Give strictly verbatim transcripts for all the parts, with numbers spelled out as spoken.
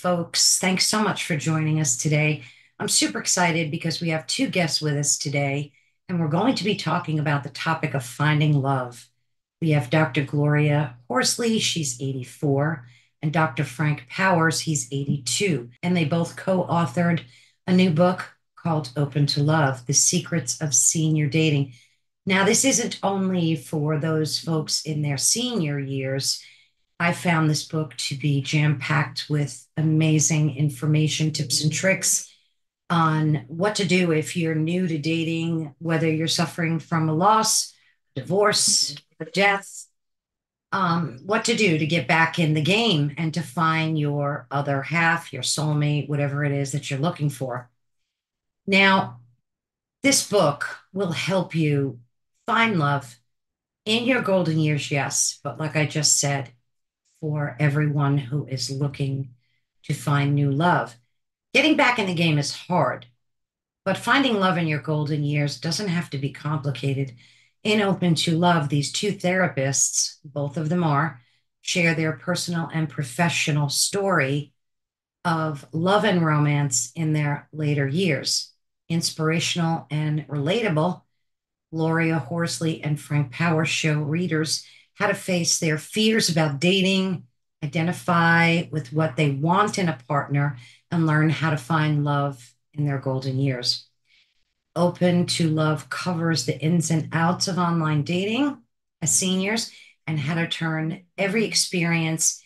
folks. Thanks so much for joining us today. I'm super excited because we have two guests with us today, and we're going to be talking about the topic of finding love. We have Doctor Gloria Horsley, she's eighty-four, and Doctor Frank Powers, he's eighty-two. And they both co-authored a new book called Open to Love, The Secrets of Senior Dating. Now, this isn't only for those folks in their senior years. I found this book to be jam-packed with amazing information, tips and tricks on what to do if you're new to dating, whether you're suffering from a loss, divorce, a death, um, what to do to get back in the game and to find your other half, your soulmate, whatever it is that you're looking for. Now, this book will help you find love in your golden years, yes, but like I just said, for everyone who is looking to find new love. Getting back in the game is hard, but finding love in your golden years doesn't have to be complicated. In Open to Love, these two therapists, both of them are, share their personal and professional story of love and romance in their later years. Inspirational and relatable, Gloria Horsley and Frank Powers show readers how to face their fears about dating, identify with what they want in a partner, and learn how to find love in their golden years. Open to Love covers the ins and outs of online dating as seniors and how to turn every experience,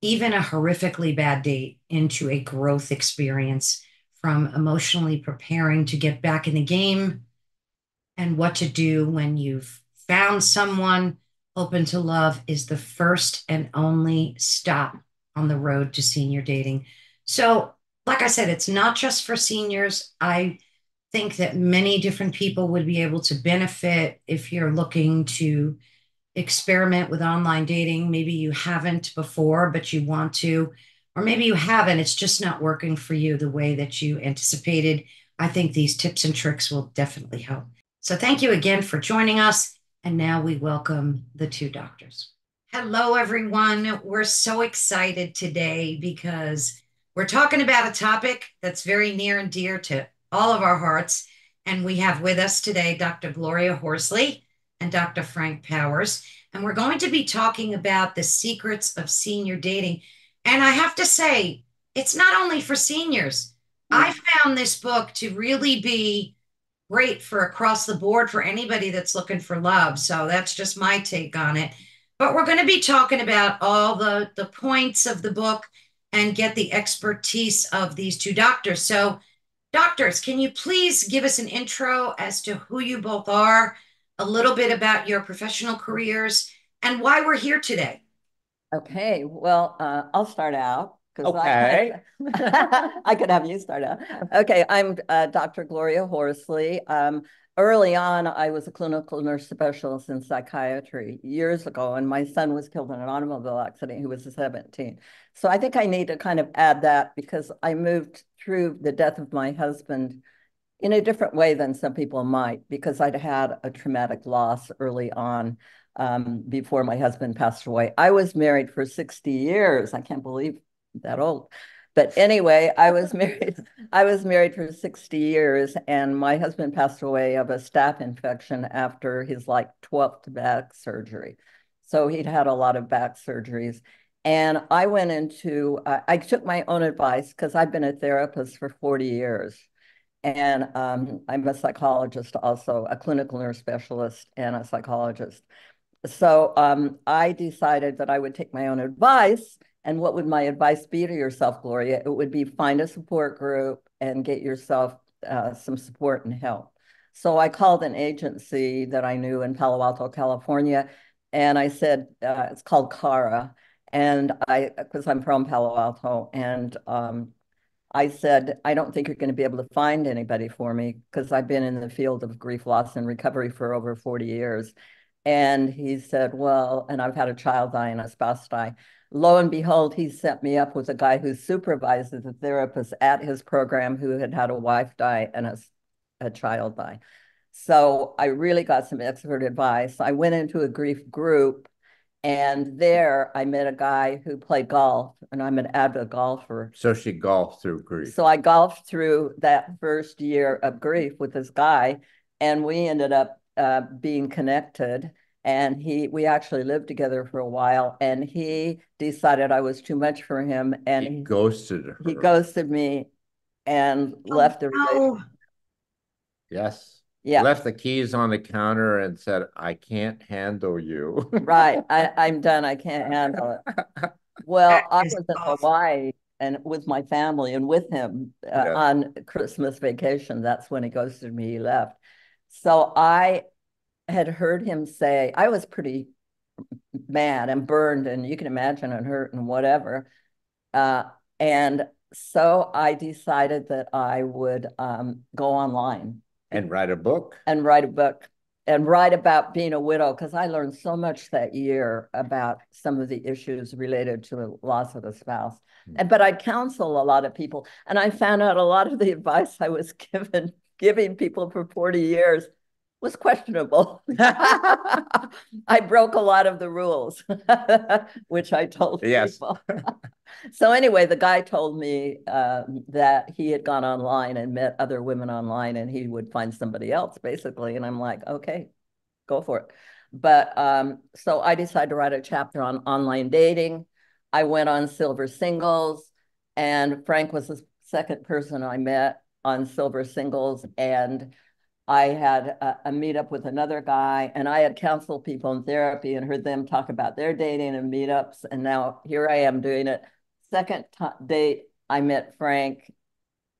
even a horrifically bad date, into a growth experience, from emotionally preparing to get back in the game and what to do when you've found someone. Open to Love is the first and only stop on the road to senior dating. So, like I said, it's not just for seniors. I think that many different people would be able to benefit if you're looking to experiment with online dating. Maybe you haven't before, but you want to, or maybe you haven't. It's just not working for you the way that you anticipated. I think these tips and tricks will definitely help. So thank you again for joining us. And now we welcome the two doctors. Hello, everyone. We're so excited today because we're talking about a topic that's very near and dear to all of our hearts. And we have with us today, Doctor Gloria Horsley and Doctor Frank Powers. And we're going to be talking about the secrets of senior dating. And I have to say, it's not only for seniors. I found this book to really be great for across the board for anybody that's looking for love. So that's just my take on it. But we're going to be talking about all the, the points of the book and get the expertise of these two doctors. So doctors, can you please give us an intro as to who you both are, a little bit about your professional careers, and why we're here today? Okay, well, uh, I'll start out. Okay. I, I could have you start out. Okay, I'm uh, Doctor Gloria Horsley. Um, early on, I was a clinical nurse specialist in psychiatry years ago, and my son was killed in an automobile accident. He was seventeen. So I think I need to kind of add that because I moved through the death of my husband in a different way than some people might, because I'd had a traumatic loss early on. Um, before my husband passed away, I was married for sixty years. I can't believe that old. But anyway, I was married, I was married for sixty years, and my husband passed away of a staph infection after his like twelfth back surgery. So he'd had a lot of back surgeries. And I went into, uh, I took my own advice because I've been a therapist for forty years. And um, I'm a psychologist also, a clinical nurse specialist and a psychologist. So um, I decided that I would take my own advice. And what would my advice be to yourself, Gloria? It would be find a support group and get yourself uh, some support and help. So I called an agency that I knew in Palo Alto, California, and I said, uh, it's called Cara, and I, because I'm from Palo Alto, and um, I said, I don't think you're going to be able to find anybody for me because I've been in the field of grief, loss, and recovery for over forty years. And he said, well, and I've had a child die and a spouse die. Lo and behold, he set me up with a guy who supervises the therapist at his program who had had a wife die and a, a child die. So I really got some expert advice. I went into a grief group And there I met a guy who played golf, and I'm an avid golfer. So she golfed through grief. So I golfed through that first year of grief with this guy, and we ended up uh, being connected. And he, we actually lived together for a while, and he decided I was too much for him. And he ghosted her. He ghosted me and oh, left the relationship. Yes. Yeah. Left the keys on the counter and said, I can't handle you. Right. I, I'm done. I can't handle it. Well, I was in awesome. Hawaii and with my family and with him uh, yeah. on Christmas vacation. That's when he ghosted me. He left. So I had heard him say, I was pretty mad and burned, and you can imagine, and hurt and whatever. Uh, and so I decided that I would um, go online. And write a book. And write a book. And write about being a widow, because I learned so much that year about some of the issues related to the loss of a spouse. Mm-hmm. But I counsel a lot of people. And I found out a lot of the advice I was given, giving people for forty years was questionable. I broke a lot of the rules, which I told yes. people. So anyway, the guy told me uh, that he had gone online and met other women online, and he would find somebody else, basically. And I'm like, okay, go for it. But um, so I decided to write a chapter on online dating. I went on Silver Singles, and Frank was the second person I met on Silver Singles. And I had a, a meetup with another guy, and I had counseled people in therapy and heard them talk about their dating and meetups. And now here I am doing it. Second date, I met Frank,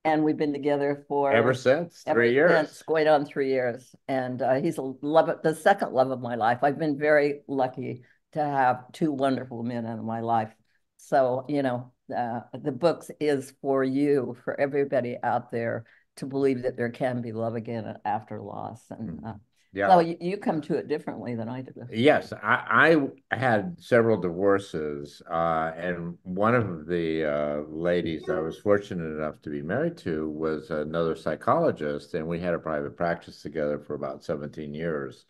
and we've been together for ever since ever three years. Since, going on three years, and uh, he's a love, the second love of my life. I've been very lucky to have two wonderful men in my life. So you know, uh, the books is for you, for everybody out there to believe that there can be love again after loss, and. Uh, Yeah. So you, you come to it differently than I did. Yes, I, I had several divorces, uh, and one of the uh, ladies I was fortunate enough to be married to was another psychologist, and we had a private practice together for about seventeen years,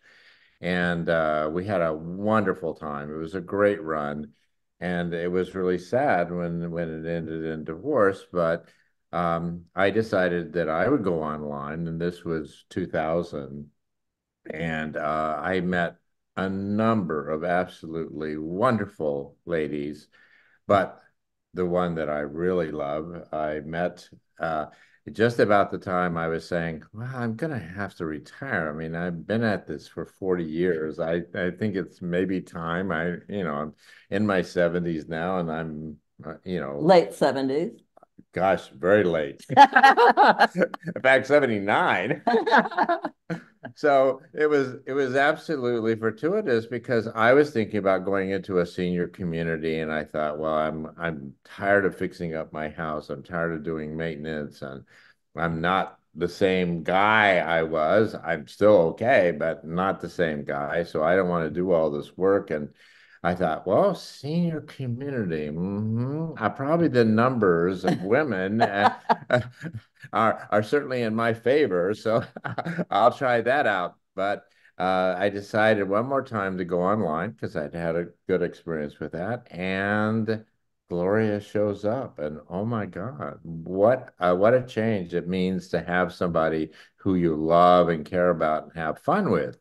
and uh, we had a wonderful time. It was a great run, and it was really sad when, when it ended in divorce, but um, I decided that I would go online, and this was two thousand. And uh, I met a number of absolutely wonderful ladies, but the one that I really love, I met uh, just about the time I was saying, well, I'm going to have to retire. I mean, I've been at this for forty years. I, I think it's maybe time. I, you know, I'm in my seventies now, and I'm, uh, you know. Late seventies. Gosh, very late. In fact, seventy-nine. So it was it was absolutely fortuitous, because I was thinking about going into a senior community, and I thought, well, I'm I'm tired of fixing up my house. I'm tired of doing maintenance, and I'm not the same guy I was. I'm still okay, but not the same guy. So I don't want to do all this work. And I thought, well, senior community, mm-hmm. I probably the numbers of women uh, are, are certainly in my favor, so I'll try that out. But uh, I decided one more time to go online, because I'd had a good experience with that, and Gloria shows up, and oh my God, what uh, what a change it means to have somebody who you love and care about and have fun with.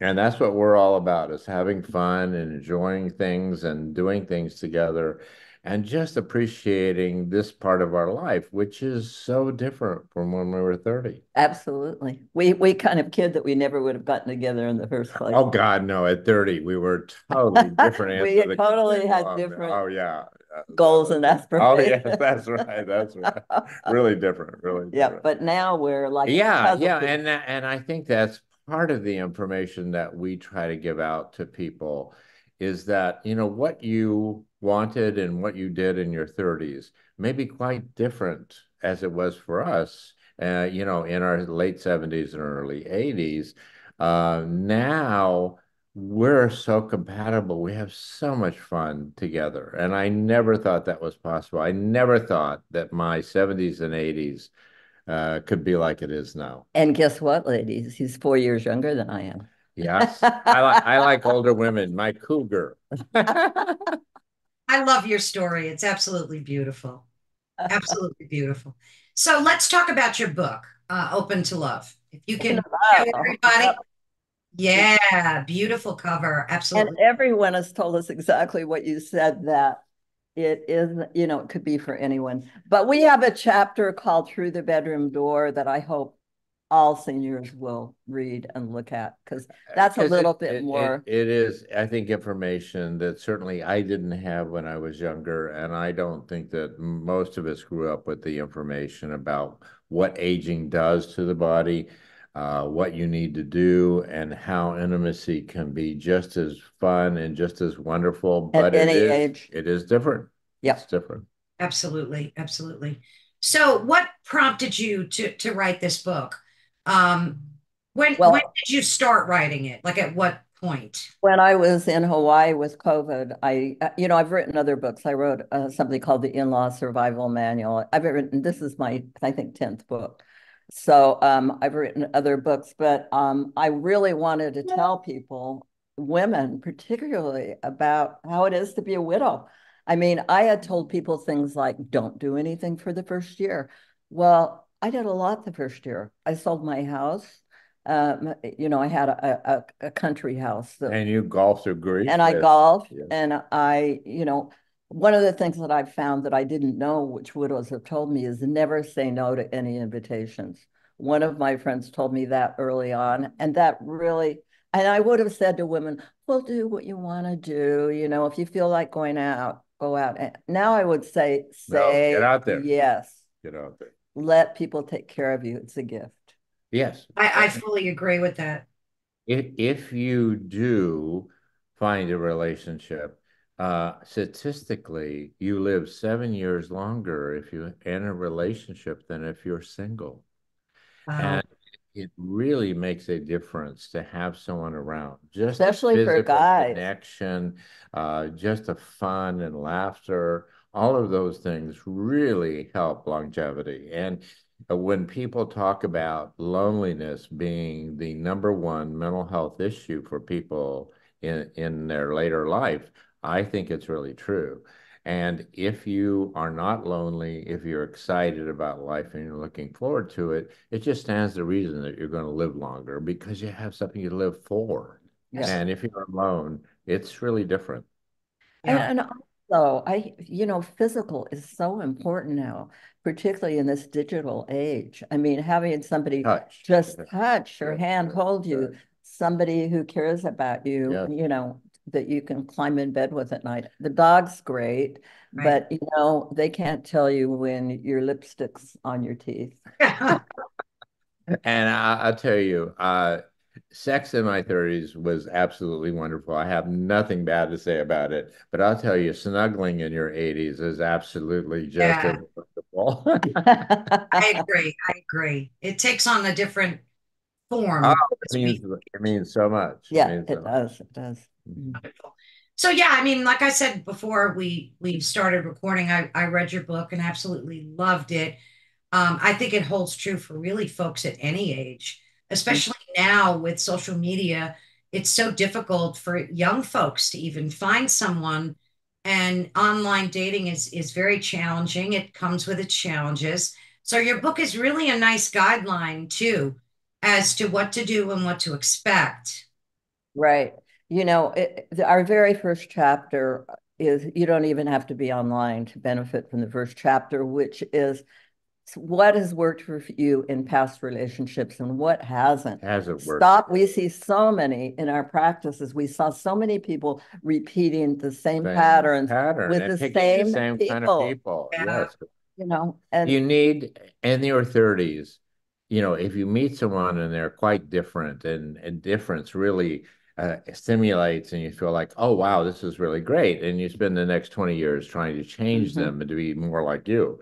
And that's what we're all about, is having fun and enjoying things and doing things together and just appreciating this part of our life, which is so different from when we were thirty. Absolutely. We we kind of kid that we never would have gotten together in the first place. Oh, God, no. At thirty, we were totally different. We the, totally had um, different oh, yeah. goals and aspirations. Oh, yeah, that's right. That's right. Really different. Really yeah, different. But now we're like... Yeah, yeah, and and I think that's... part of the information that we try to give out to people is that, you know, what you wanted and what you did in your thirties may be quite different as it was for us, uh, you know, in our late seventies and early eighties. Uh, now we're so compatible. We have so much fun together. And I never thought that was possible. I never thought that my seventies and eighties Uh, could be like it is now. And guess what, ladies? He's four years younger than I am. Yes. I, li I like older women, my cougar. I love your story. It's absolutely beautiful. Absolutely beautiful. So let's talk about your book, uh, Open to Love. If you can, everybody. Yeah, beautiful cover. Absolutely. And everyone has told us exactly what you said, that it is, you know, it could be for anyone. But we have a chapter called Through the Bedroom Door that I hope all seniors will read and look at, because that's a little it, bit it, more. It, it is, I think, information that certainly I didn't have when I was younger. And I don't think that most of us grew up with the information about what aging does to the body, uh, what you need to do, and how intimacy can be just as fun and just as wonderful. At but any it is, age. It is different. Yeah. It's different. Absolutely. Absolutely. So what prompted you to, to write this book? Um, when, well, when did you start writing it? Like at what point? When I was in Hawaii with COVID, I, you know, I've written other books. I wrote uh, something called the In-Law Survival Manual. I've written, this is my, I think, tenth book. So, um, I've written other books, but, um, I really wanted to tell people, women particularly, about how it is to be a widow. I mean, I had told people things like, don't do anything for the first year. Well, I did a lot the first year. I sold my house. Um, you know, I had a, a, a country house. That, and you golfed or grief. And I yes. golfed. Yes. And I, you know, one of the things that I've found that I didn't know, which widows have told me, is never say no to any invitations. One of my friends told me that early on. And that really, and I would have said to women, well, do what you want to do. You know, if you feel like going out, go out. And now I would say, say no, get out there. Yes. Get out there. Let people take care of you. It's a gift. Yes. I, I fully agree with that. If, if you do find a relationship, uh, statistically, you live seven years longer if you in a relationship than if you're single. Wow. And it really makes a difference to have someone around. Just especially for guys. Connection, uh, just the fun and laughter. All of those things really help longevity. And when people talk about loneliness being the number one mental health issue for people in, in their later life, I think it's really true. And if you are not lonely, if you're excited about life and you're looking forward to it, it just stands to reason that you're going to live longer because you have something you live for. Yes. And if you're alone, it's really different. Yeah. And, and So I, you know, physical is so important now, particularly in this digital age. I mean, having somebody touch. just touch your yeah. hand, hold you, yeah. somebody who cares about you, yeah. you know, that you can climb in bed with at night. The dog's great, right. but, you know, they can't tell you when your lipstick's on your teeth. And I, I'll tell you, uh, sex in my thirties was absolutely wonderful. I have nothing bad to say about it, but I'll tell you, snuggling in your eighties is absolutely just yeah. as wonderful. I agree. I agree. It takes on a different form. Oh, it, means, it means so much. Yeah, it, it so does. Much. It does. Wonderful. So yeah, I mean, like I said before we we started recording, I, I read your book and absolutely loved it. Um, I think it holds true for really folks at any age. Especially now with social media, it's so difficult for young folks to even find someone, and online dating is, is very challenging. It comes with its challenges. So your book is really a nice guideline too, as to what to do and what to expect. Right. You know, it, our very first chapter is, you don't even have to be online to benefit from the first chapter, which is, so what has worked for you in past relationships and what hasn't? Hasn't worked. Stop. We see so many in our practices. We saw so many people repeating the same, same patterns pattern. with the same, the same people. kind of people. Yeah. Yes. You know, and you need in your thirties, you know, if you meet someone and they're quite different, and, and difference really uh, stimulates, and you feel like, oh, wow, this is really great. And you spend the next twenty years trying to change mm-hmm. them and to be more like you.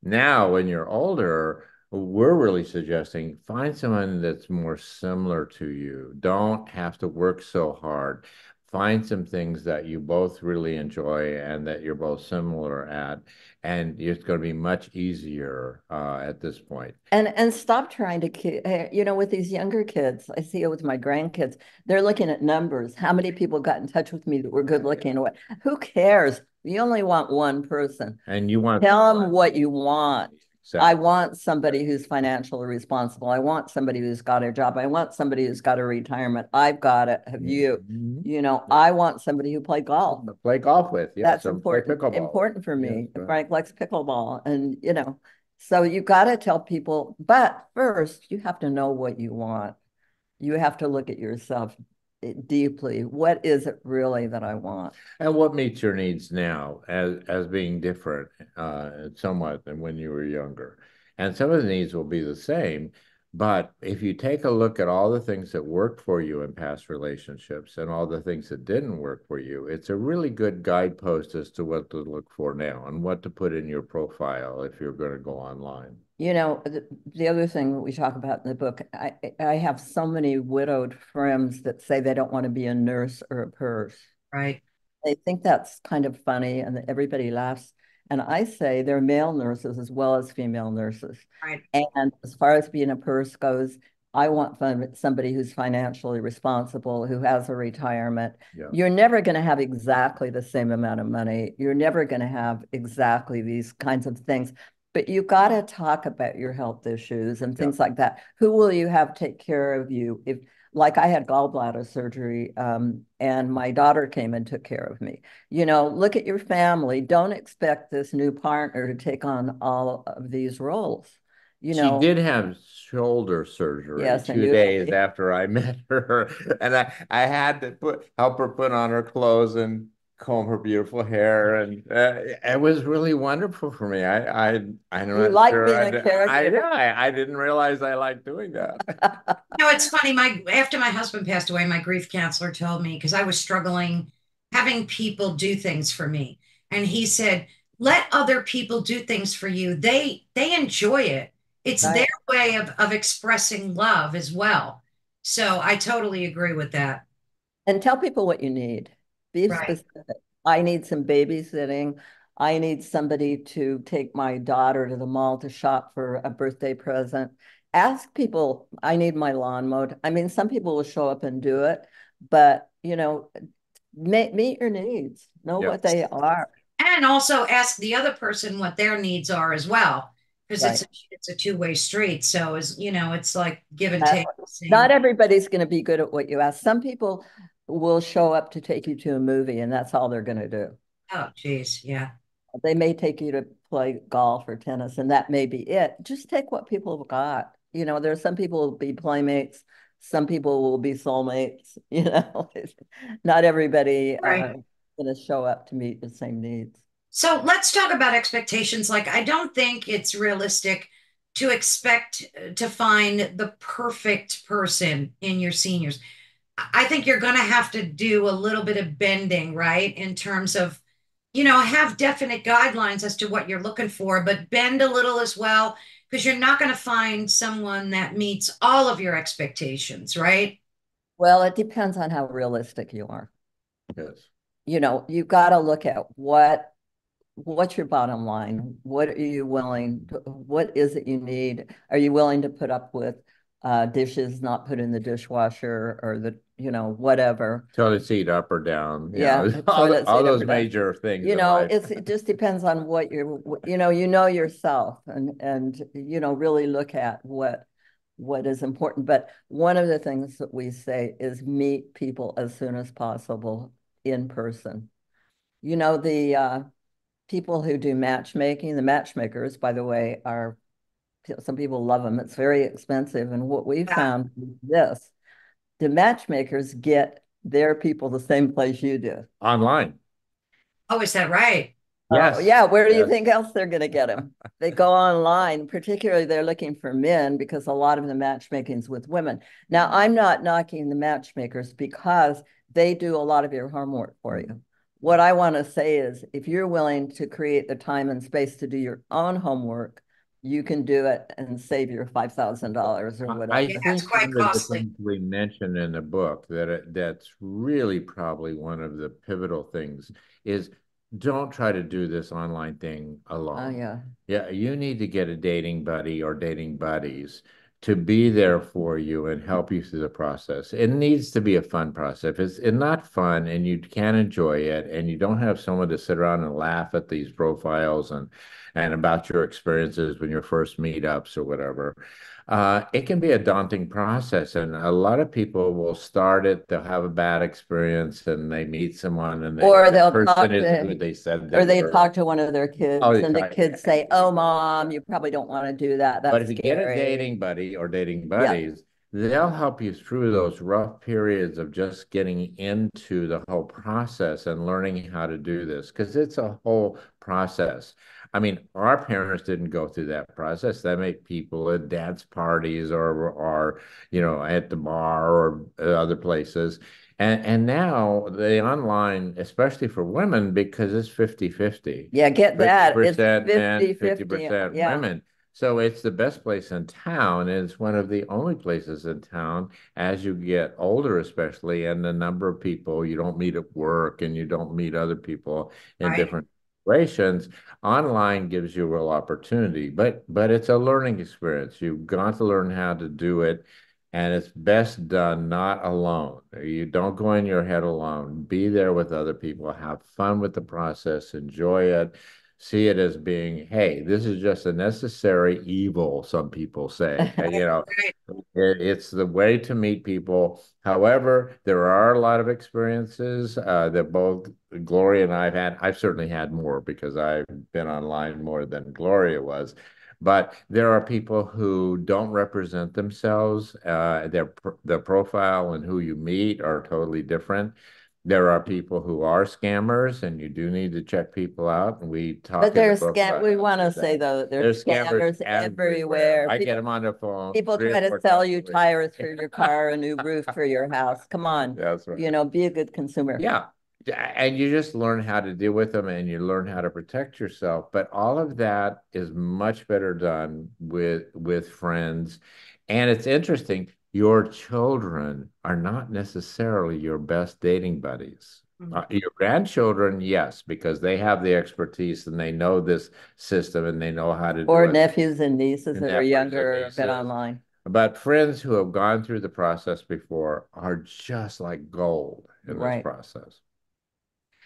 Now, when you're older, we're really suggesting find someone that's more similar to you. Don't have to work so hard. Find some things that you both really enjoy and that you're both similar at, and it's going to be much easier uh, at this point. And and stop trying to, you know, with these younger kids, I see it with my grandkids. They're looking at numbers. How many people got in touch with me that were good looking? What? Who cares? You only want one person. And you want tell them what you want. Exactly. I want somebody who's financially responsible. I want somebody who's got a job. I want somebody who's got a retirement. I've got it. Have you? Mm-hmm. You know, yeah. I want somebody who play golf. Play golf with. Yeah, that's important. Important for me. Yes, Frank likes pickleball, and you know, so you got to tell people. But first, you have to know what you want. You have to look at yourself deeply. What is it really that I want? And what meets your needs now as, as being different uh, somewhat than when you were younger? And some of the needs will be the same, but if you take a look at all the things that worked for you in past relationships and all the things that didn't work for you, it's a really good guidepost as to what to look for now and what to put in your profile if you're going to go online. You know, the, the other thing that we talk about in the book, I, I have so many widowed friends that say they don't want to be a nurse or a nurse. Right. They think that's kind of funny and everybody laughs. And I say they're male nurses as well as female nurses. Right. And as far as being a nurse goes, I want fun with somebody who's financially responsible, who has a retirement. Yeah. You're never going to have exactly the same amount of money. You're never going to have exactly these kinds of things. But you got to talk about your health issues and things yeah. like that. Who will you have take care of you? If, like I had gallbladder surgery um, and my daughter came and took care of me. You know, look at your family. Don't expect this new partner to take on all of these roles. You know, she did have shoulder surgery yes, two days after I met her. And I, I had to put help her put on her clothes and comb her beautiful hair, and uh, it was really wonderful for me. I, I, I don't know. Like sure being I, a character. I, I, I didn't realize I liked doing that. No, it's funny. My after my husband passed away, my grief counselor told me, because I was struggling having people do things for me, and he said, "Let other people do things for you. They they enjoy it. It's right. their way of of expressing love as well." So I totally agree with that. And tell people what you need. Be specific. Right. I need some babysitting. I need somebody to take my daughter to the mall to shop for a birthday present. Ask people, I need my lawn mowed. I mean, some people will show up and do it, but, you know, meet, meet your needs. Know yep. what they are. And also ask the other person what their needs are as well. Because right. it's, it's a two-way street. So, is you know, it's like give and take. Not everybody's going to be good at what you ask. Some people will show up to take you to a movie, and that's all they're going to do. Oh, geez, yeah. They may take you to play golf or tennis, and that may be it. Just take what people have got. You know, there are some people who will be playmates. Some people will be soulmates. You know, not everybody right. uh, is going to show up to meet the same needs. So let's talk about expectations. Like, I don't think it's realistic to expect to find the perfect person in your seniors. I think you're going to have to do a little bit of bending, right? In terms of, you know, have definite guidelines as to what you're looking for, but bend a little as well, because you're not going to find someone that meets all of your expectations, right? Well, it depends on how realistic you are. Yes. You know, you've got to look at what, what's your bottom line? What are you willing to, what is it you need? Are you willing to put up with uh, dishes not put in the dishwasher or the, you know, whatever. Toilet seat up or down. Yeah. Know, all all those major down. Things. You know, it's, it just depends on what you're, you know, you know yourself and, and, you know, really look at what, what is important. But one of the things that we say is meet people as soon as possible in person. You know, the uh, people who do matchmaking, the matchmakers, by the way, are, some people love them. It's very expensive. And what we yeah. found is this. The matchmakers get their people the same place you do. Online. Oh, is that right? Yes. Oh, yeah. Where do yes. you think else they're going to get them? They go online. Particularly, they're looking for men because a lot of the matchmaking is with women. Now, I'm not knocking the matchmakers because they do a lot of your homework for you. What I want to say is if you're willing to create the time and space to do your own homework, you can do it and save your five thousand dollars or whatever. I think that's quite costly. Thing we mentioned in the book that it, that's really probably one of the pivotal things is don't try to do this online thing alone. Oh, yeah. Yeah, you need to get a dating buddy or dating buddies to be there for you and help you through the process. It needs to be a fun process. If it's not fun and you can enjoy it and you don't have someone to sit around and laugh at these profiles and, and about your experiences when your first meetups or whatever, uh, it can be a daunting process. And a lot of people will start it, they'll have a bad experience and they meet someone and they, or they'll the talk to, they said or they word. talk to one of their kids oh, and the kids say, oh, mom, you probably don't want to do that. That's but if you scary. get a dating buddy or dating buddies, yeah. they'll help you through those rough periods of just getting into the whole process and learning how to do this, because it's a whole process. I mean, our parents didn't go through that process. They met people at dad's parties or, or you know, at the bar or other places. And, and now the online, especially for women, because it's fifty fifty. Yeah, get that. fifty percent men, fifty percent yeah. women. So it's the best place in town, and it's one of the only places in town as you get older, especially, and the number of people you don't meet at work and you don't meet other people in right. different situations. Online gives you a real opportunity, but but it's a learning experience. You've got to learn how to do it, and it's best done not alone. You don't go in your head alone. Be there with other people. Have fun with the process. Enjoy it. See it as being, hey, this is just a necessary evil, some people say. You know, it, it's the way to meet people. However, there are a lot of experiences uh, that both Gloria and I've had. I've certainly had more because I've been online more than Gloria was. But there are people who don't represent themselves. Uh, their, their profile and who you meet are totally different. There are people who are scammers, and you do need to check people out. And we talk. But there's the scam. We want to say though, there's, there's scammers, scammers everywhere. everywhere. I people, get them on the phone. People try to sell you tires for your car, a new roof for your house. Come on, that's right. You know, be a good consumer. Yeah, and you just learn how to deal with them, and you learn how to protect yourself. But all of that is much better done with with friends, and it's interesting. Your children are not necessarily your best dating buddies. Mm-hmm. uh, your grandchildren, yes, because they have the expertise and they know this system and they know how to do it. Or nephews and nieces that are younger or been online. But friends who have gone through the process before are just like gold in this process.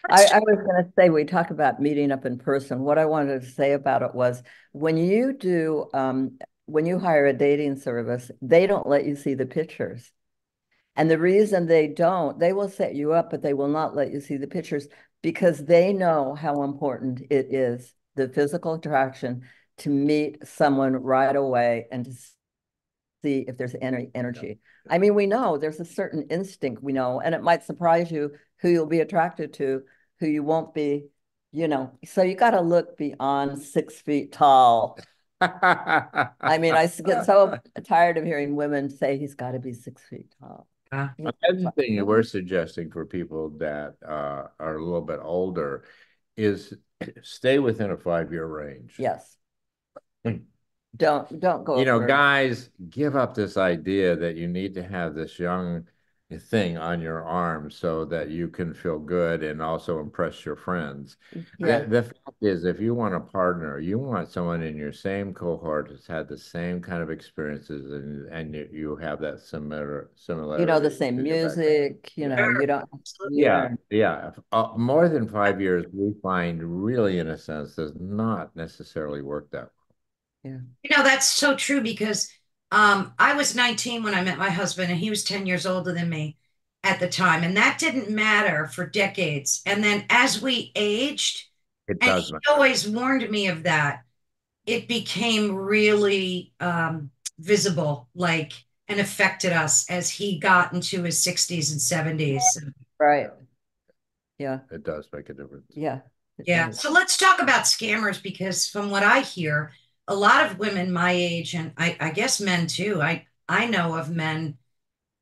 I, I was going to say, we talk about meeting up in person. What I wanted to say about it was when you do... Um, when you hire a dating service, they don't let you see the pictures. And the reason they don't, they will set you up, but they will not let you see the pictures because they know how important it is, the physical attraction, to meet someone right away and to see if there's any energy. I mean, we know there's a certain instinct we know, and it might surprise you who you'll be attracted to, who you won't be, you know. So you got to look beyond six feet tall. I mean, I get so tired of hearing women say he's got to be six feet tall. Uh, Another thing that we're suggesting for people that uh, are a little bit older is stay within a five-year range. Yes. don't don't go. You know, guys, give up this idea that you need to have this young thing on your arm so that you can feel good and also impress your friends. Yeah. The, the fact is, if you want a partner, you want someone in your same cohort who's had the same kind of experiences and, and you, you have that similar similarity. You know, the same music, you know, you don't. Yeah, yeah. Uh, more than five years, we find really, in a sense, does not necessarily work that well. Yeah. You know, that's so true because Um, I was nineteen when I met my husband, and he was ten years older than me at the time. And that didn't matter for decades. And then as we aged, it and does he matter. always warned me of that, it became really um, visible, like, and affected us as he got into his sixties and seventies. Right. Yeah. It does make a difference. Yeah. Yeah. Does. So let's talk about scammers, because from what I hear, a lot of women my age, and I, I guess men too, I, I know of men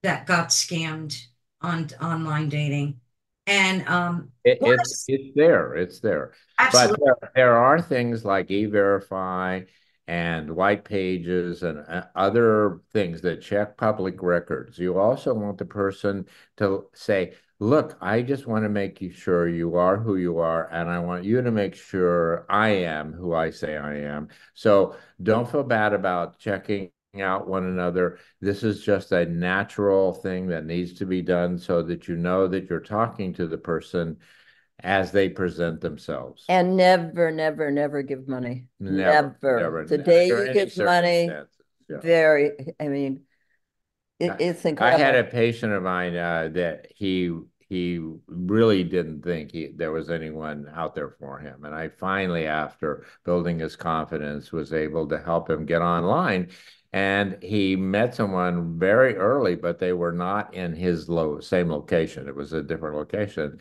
that got scammed on online dating. And um, it, it's, it's there. It's there. Absolutely. But there, there are things like E-Verify and white pages and other things that check public records. You also want the person to say, look, I just want to make you sure you are who you are, and I want you to make sure I am who I say I am. So don't feel bad about checking out one another. This is just a natural thing that needs to be done so that you know that you're talking to the person as they present themselves. And never, never, never give money. Never. never. never the never. day you give money, yeah. very, I mean, it, it's incredible. I had a patient of mine uh, that he he really didn't think he, there was anyone out there for him. And I finally, after building his confidence, was able to help him get online. And he met someone very early, but they were not in his low, same location. It was a different location.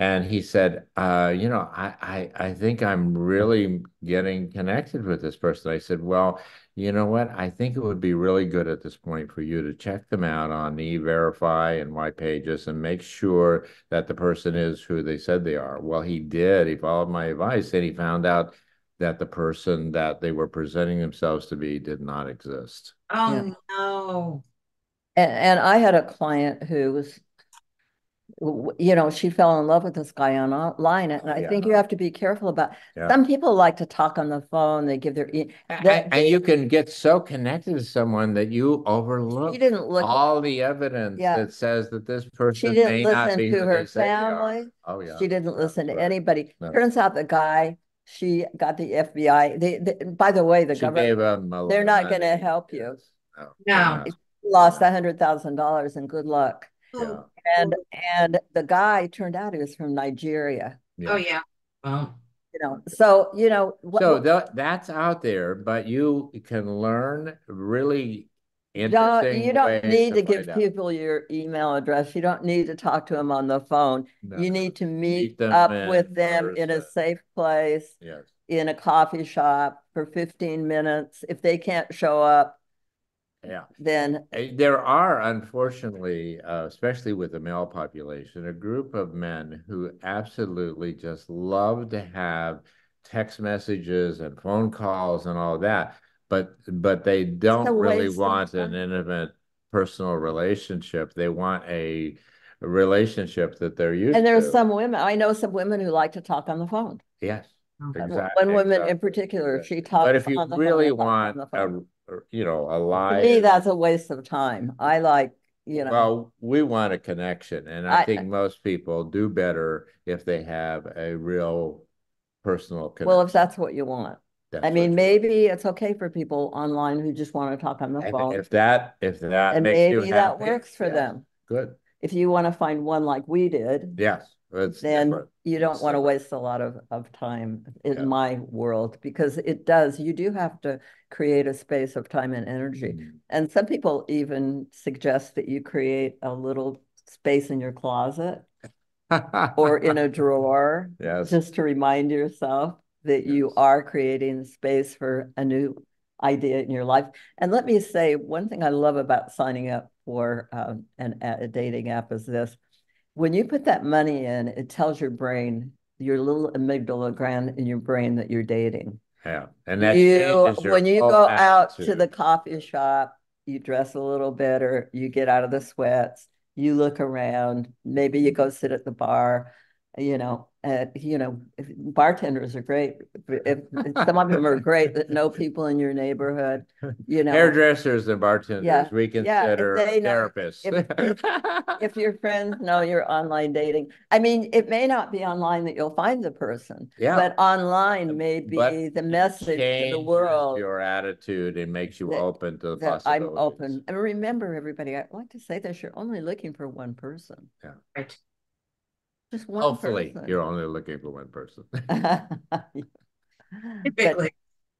And he said, uh, you know, I, I, I think I'm really getting connected with this person. I said, well, you know what? I think it would be really good at this point for you to check them out on E Verify and White Pages and make sure that the person is who they said they are. Well, he did. He followed my advice, and he found out that the person that they were presenting themselves to be did not exist. Oh, yeah. no. And, and I had a client who was, you know, she fell in love with this guy online, and I yeah. think you have to be careful about. Yeah. Some people like to talk on the phone. They give their they, and, and you can get so connected to someone that you overlook she didn't look all the evidence yeah. that says that this person she didn't may listen not be to her family. Oh yeah, she didn't listen to anybody. No. Turns out the guy she got the F B I. They, they by the way, the she government they're not going to help you. No, no. no. Lost a hundred thousand dollars and good luck. Yeah. And and the guy turned out he was from Nigeria. Yeah. Oh yeah, wow. You know, so you know. What, so th that's out there, but you can learn really interesting. You don't, you don't need to, to give people out. your email address. You don't need to talk to them on the phone. No. You need to meet, meet up with them person. in a safe place, yes. in a coffee shop for fifteen minutes. If they can't show up. Yeah. Then there are, unfortunately, uh, especially with the male population, a group of men who absolutely just love to have text messages and phone calls and all that, but but they don't really want an intimate personal relationship. They want a, a relationship that they're used to. And there are some women, I know some women who like to talk on the phone. Yes, exactly. One woman in particular, she talks on the phone. But if you really want a you know, a lie. To me, that's a waste of time. I like, you know. Well, we want a connection. And I, I think most people do better if they have a real personal connection. Well, if that's what you want. That's I mean, maybe it's okay for people online who just want to talk on the and phone. If that, if that and makes maybe you happy, that works for yes. them. Good. If you want to find one like we did. Yes. It's then different. you don't it's want different. to waste a lot of, of time in yeah. my world, because it does. You do have to create a space of time and energy. Mm-hmm. And some people even suggest that you create a little space in your closet or in a drawer yes. just to remind yourself that yes. you are creating space for a new idea in your life. And let me say, one thing I love about signing up for um, an, a dating app is this. When you put that money in, it tells your brain, your little amygdala gland in your brain, that you're dating. Yeah. And that's you, when you go attitude. out to the coffee shop, you dress a little better, you get out of the sweats, you look around, maybe you go sit at the bar, you know, uh, you know, bartenders are great. If, some of them are great that know people in your neighborhood, you know. Hairdressers and bartenders, yeah. we consider yeah, therapists. Know, if, if your friends know you're online dating, I mean, it may not be online that you'll find the person, yeah. but online may be but the message to the world. Your attitude, it makes you that, open to the possibilities. I'm open. And remember, everybody, I like to say this, you're only looking for one person. Yeah. Right. Just one Hopefully, person. You're only looking for one person. Typically.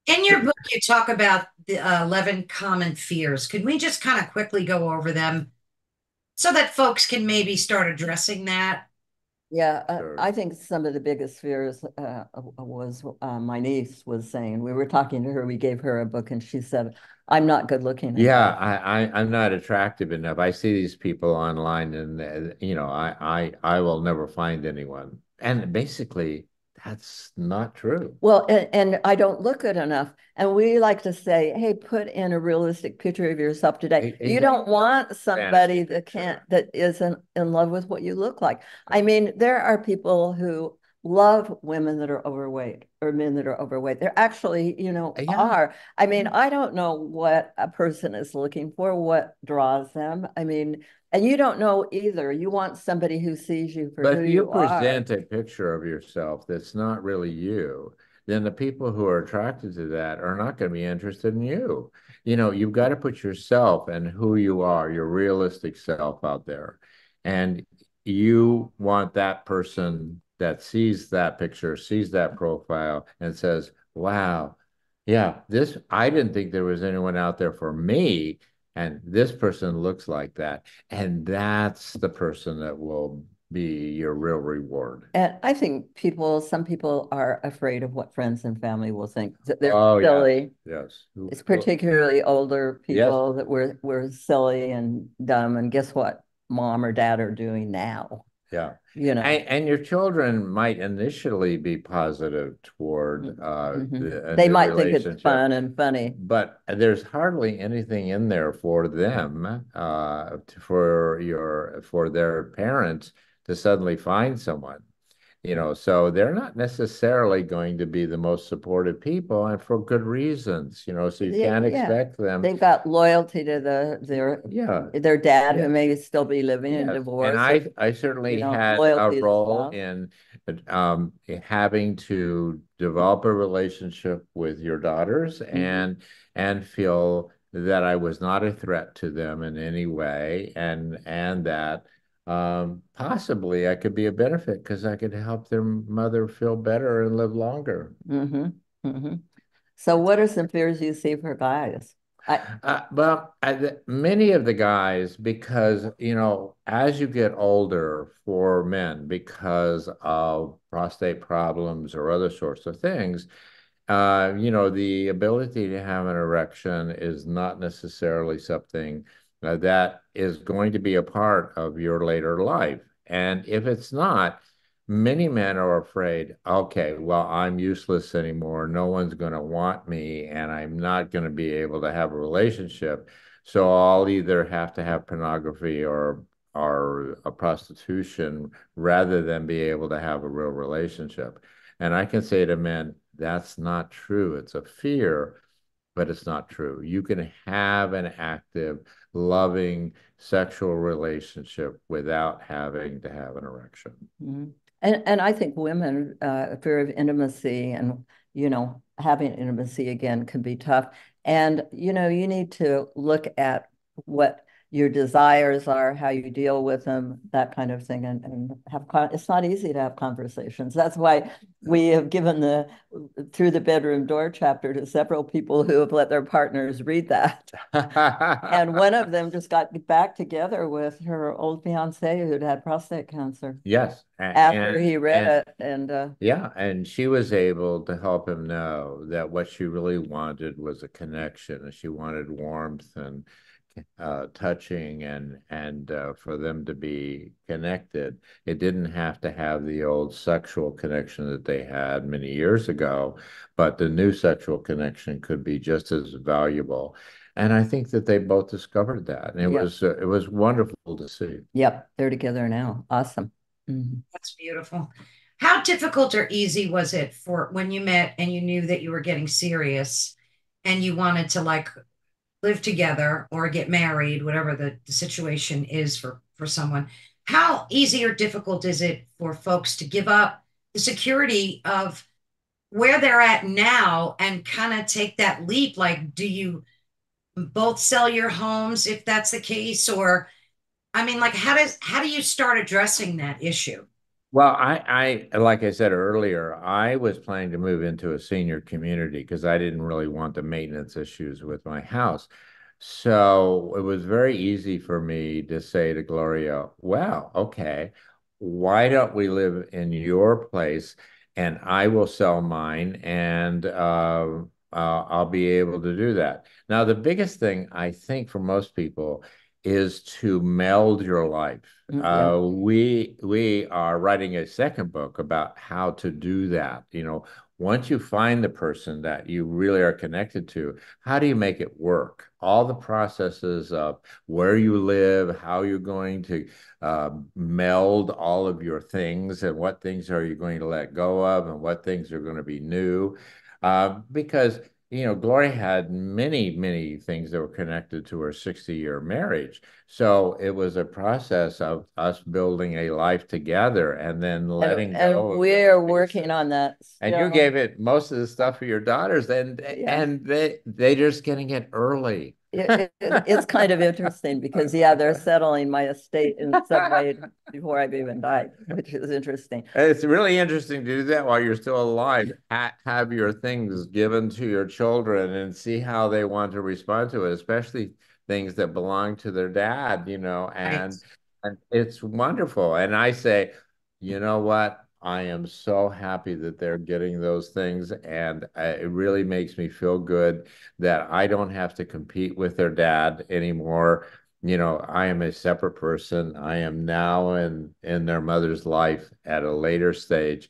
In your book, you talk about the uh, eleven common fears. Can we just kind of quickly go over them so that folks can maybe start addressing that? Yeah, sure. uh, I think some of the biggest fears uh, was uh, my niece was saying, we were talking to her, we gave her a book, and she said, I'm not good looking. Yeah, I, I, I'm not attractive enough. I see these people online and, uh, you know, I, I, I will never find anyone. And basically, That's not true. Well, and, and I don't look good enough. And we like to say, hey, put in a realistic picture of yourself today. It, you it, don't want somebody fantasy. that can't, that isn't in love with what you look like. I mean, there are people who love women that are overweight or men that are overweight. They're actually, you know, yeah. are. I mean, I don't know what a person is looking for, what draws them. I mean, and you don't know either. You want somebody who sees you for but who you are. But if you present a picture of yourself that's not really you, then the people who are attracted to that are not going to be interested in you. You know, you've got to put yourself and who you are, your realistic self out there. And you want that person that sees that picture, sees that profile, and says, wow, yeah, this, I didn't think there was anyone out there for me. And this person looks like that. And that's the person that will be your real reward. And I think people, some people are afraid of what friends and family will think. They're oh, silly. Yes. yes. It's particularly older people yes. that were, were silly and dumb. And guess what mom or dad are doing now? Yeah. You know. And, and your children might initially be positive toward uh, mm-hmm. the, they might think it's fun and funny, but there's hardly anything in there for them, uh, for your for their parents to suddenly find someone, you know. So they're not necessarily going to be the most supportive people, and for good reasons, you know. So you yeah, can't yeah. expect them. They've got loyalty to the their yeah their dad yeah. who may still be living yeah. in divorce. And I I certainly you know, had a role well. in um having to develop a relationship with your daughters mm-hmm. and and feel that I was not a threat to them in any way, and and that. Um, possibly I could be a benefit because I could help their mother feel better and live longer. Mm-hmm. Mm-hmm. So what are some fears you see for guys? I, uh, well, I, the, many of the guys, because, you know, as you get older for men, because of prostate problems or other sorts of things, uh, you know, the ability to have an erection is not necessarily something Uh, that is going to be a part of your later life. And if it's not, many men are afraid, okay, well, I'm useless anymore. No one's going to want me, and I'm not going to be able to have a relationship. So I'll either have to have pornography or, or a prostitution rather than be able to have a real relationship. And I can say to men, that's not true. It's a fear, but it's not true. You can have an active, loving sexual relationship without having to have an erection. Mm-hmm. And and I think women, uh, fear of intimacy and, you know, having intimacy again can be tough. And, you know, you need to look at what your desires are, how you deal with them, that kind of thing, and, and have con it's not easy to have conversations. That's why we have given the Through the Bedroom Door chapter to several people who have let their partners read that. And one of them just got back together with her old fiance who'd had prostate cancer. Yes. And, after and, he read and, it. and uh, Yeah, and she was able to help him know that what she really wanted was a connection, and she wanted warmth and Uh, touching and and uh, for them to be connected. It didn't have to have the old sexual connection that they had many years ago, but the new sexual connection could be just as valuable. And I think that they both discovered that, and it yep. was uh, it was wonderful to see. Yep, they're together now. Awesome. Mm-hmm. That's beautiful. How difficult or easy was it for when you met and you knew that you were getting serious and you wanted to like live together or get married, whatever the, the situation is for, for someone? How easy or difficult is it for folks to give up the security of where they're at now and kind of take that leap? Like, do you both sell your homes if that's the case? Or, I mean, like, how does, how do you start addressing that issue? Well, I, I, like I said earlier, I was planning to move into a senior community because I didn't really want the maintenance issues with my house. So it was very easy for me to say to Gloria, well, okay, why don't we live in your place and I will sell mine, and uh, uh, I'll be able to do that. Now, the biggest thing I think for most people is to meld your life. Mm-hmm. uh, we we are writing a second book about how to do that. You know, once you find the person that you really are connected to, how do you make it work? All the processes of where you live, how you're going to uh, meld all of your things, and what things are you going to let go of, and what things are going to be new, uh, because. You know, Gloria had many, many things that were connected to her sixty-year marriage. So it was a process of us building a life together and then letting and, go. And we're working on that. And you gave it most of the stuff for your daughters, and yeah. and they they're just getting it early. It, it, it's kind of interesting because, yeah, they're settling my estate in some way before I've even died, which is interesting. It's really interesting to do that while you're still alive. Have your things given to your children and see how they want to respond to it, especially things that belong to their dad, you know, and, right. and it's wonderful. And I say, you know what? I am so happy that they're getting those things, and it really makes me feel good that I don't have to compete with their dad anymore. You know, I am a separate person. I am now in, in their mother's life at a later stage,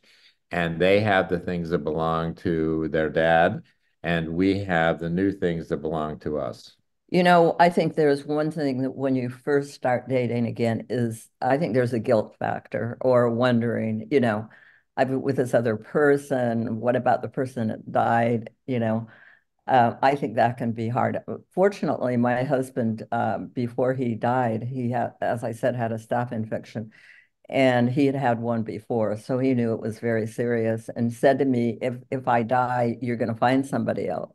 and they have the things that belong to their dad, and we have the new things that belong to us. You know, I think there's one thing that when you first start dating again is I think there's a guilt factor or wondering, you know, I've been with this other person. What about the person that died? You know, uh, I think that can be hard. Fortunately, my husband, uh, before he died, he had, as I said, had a staph infection, and he had had one before. So he knew it was very serious and said to me, if, if I die, you're going to find somebody else.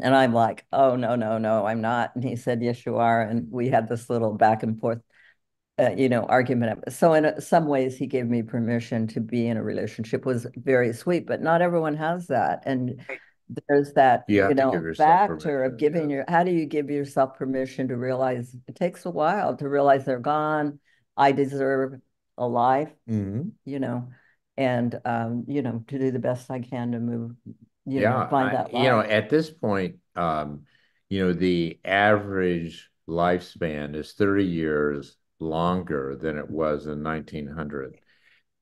And I'm like, oh, no, no, no, I'm not. And he said, yes, you are. And we had this little back and forth, uh, you know, argument. So in some ways, he gave me permission to be in a relationship. It was very sweet, but not everyone has that. And there's that, you, you know, factor of giving yeah. your, how do you give yourself permission to realize it takes a while to realize they're gone. I deserve a life, mm-hmm. you know, and, um, you know, to do the best I can to move You yeah, know, find that I, you know, at this point, um, you know, the average lifespan is thirty years longer than it was in nineteen hundred.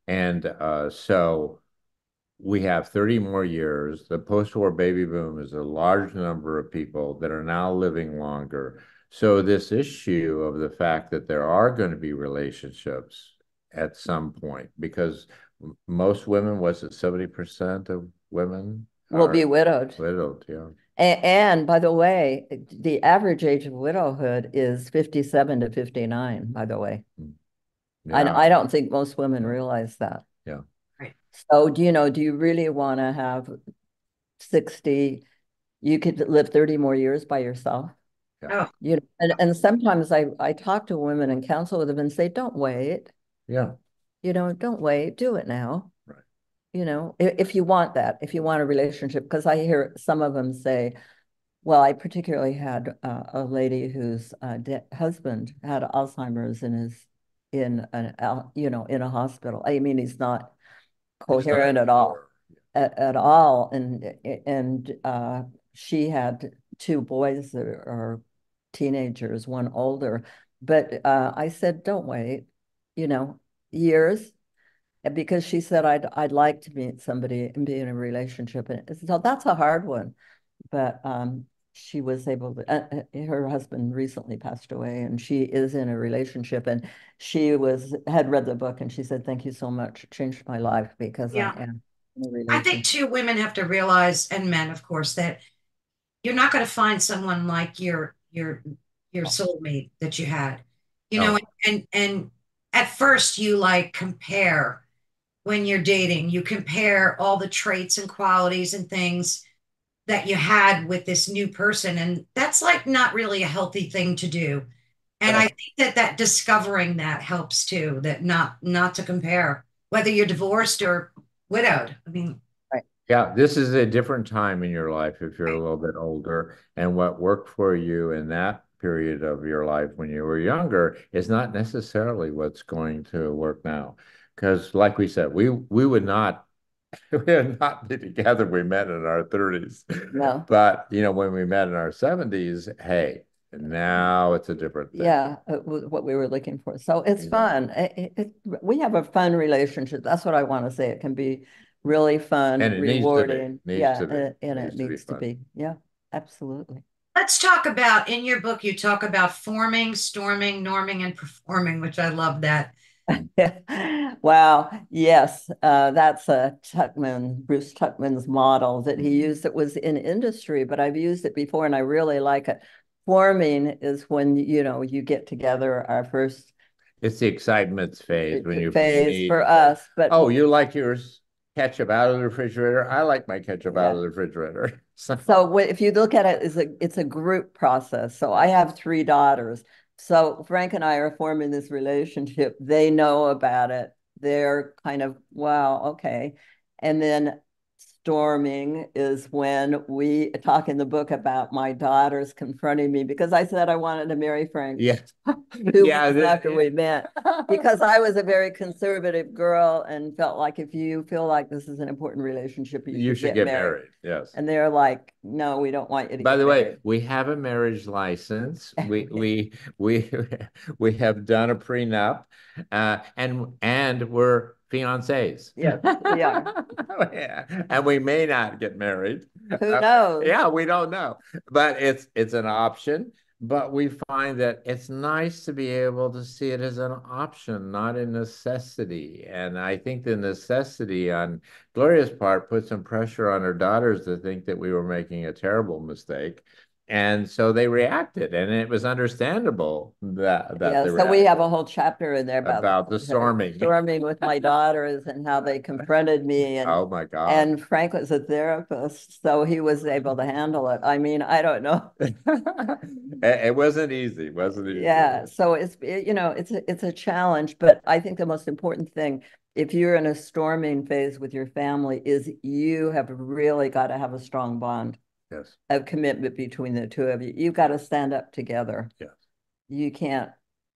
And uh, so we have thirty more years. The post-war baby boom is a large number of people that are now living longer. So this issue of the fact that there are going to be relationships at some point, because most women, was it seventy percent of women? Will be widowed. Widowed, yeah. And, and by the way, the average age of widowhood is fifty-seven to fifty-nine, by the way. Yeah. I, I don't think most women realize that. Yeah. Right. So, do you know, do you really want to have sixty? You could live thirty more years by yourself. Yeah. Oh. You know, and, and sometimes I, I talk to women and counsel with them and say, don't wait. Yeah. You know, don't wait. Do it now. You know, if you want that, if you want a relationship, because I hear some of them say, well, I particularly had uh, a lady whose uh, husband had Alzheimer's and is in, an, uh, you know, in a hospital. I mean, he's not coherent at all, at, at all. And and uh, she had two boys that are teenagers, one older. But uh, I said, don't wait, you know, years. Because she said, I'd, I'd like to meet somebody and be in a relationship. And so that's a hard one. But um, she was able to, uh, her husband recently passed away, and she is in a relationship. And she was had read the book, and she said, thank you so much. It changed my life because yeah. I am in a relationship. I think, too, women have to realize, and men, of course, that you're not going to find someone like your your your soulmate that you had. You no. know, and, and, and at first you, like, compare. When you're dating, you compare all the traits and qualities and things that you had with this new person. And that's like not really a healthy thing to do. And yeah. I think that that discovering that helps too, that not not to compare, whether you're divorced or widowed. I mean, right. Yeah, this is a different time in your life if you're right. a little bit older. And what worked for you in that period of your life when you were younger is not necessarily what's going to work now. Because, like we said, we we would not we would not be together. We met in our thirties, no. But you know, when we met in our seventies, hey, And now it's a different thing. Yeah, it was what we were looking for. So it's yeah. fun. It, it, we have a fun relationship. That's what I want to say. It can be really fun and, and rewarding. Yeah, and it needs, yeah, to, be. And it needs, it needs to, be to be. Yeah, absolutely. Let's talk about, in your book, you talk about forming, storming, norming, and performing, which I love that. Wow. Yes. Uh, that's a Tuckman, Bruce Tuckman's model that he used that was in industry, but I've used it before and I really like it. Forming is when, you know, you get together our first. It's the excitement phase. When you phase for us. But oh, you like yours. Ketchup out of the refrigerator. I like my ketchup yeah. out of the refrigerator. So. so if you look at it, it's a, it's a group process. So I have three daughters. So Frank and I are forming this relationship. They know about it. They're kind of, wow, okay. And then storming is when we talk in the book about my daughters confronting me because I said I wanted to marry Frank. Yes. Two yeah, weeks after we met. Because I was a very conservative girl and felt like if you feel like this is an important relationship, you, you should, should get, get married. married. Yes. And they're like, no, we don't want you to By get the married. way, we have a marriage license. We we we we have done a prenup. Uh and and we're fiancés. Yeah, we are. Yeah. And we may not get married. Who knows? Uh, yeah, we don't know. But it's it's an option. But we find that it's nice to be able to see it as an option, not a necessity. And I think the necessity on Gloria's part put some pressure on her daughters to think that we were making a terrible mistake. And so they reacted, and it was understandable that, that yeah, they so we have a whole chapter in there about, about the storming. Storming with my daughters and how they confronted me. And, oh, my God. And Frank was a therapist, so he was able to handle it. I mean, I don't know. it, it wasn't easy, wasn't it? Yeah, so it's, you know, it's a, it's a challenge, but I think the most important thing, if you're in a storming phase with your family, is you have really got to have a strong bond. Yes. Of commitment between the two of you. You've got to stand up together. Yes. You can't,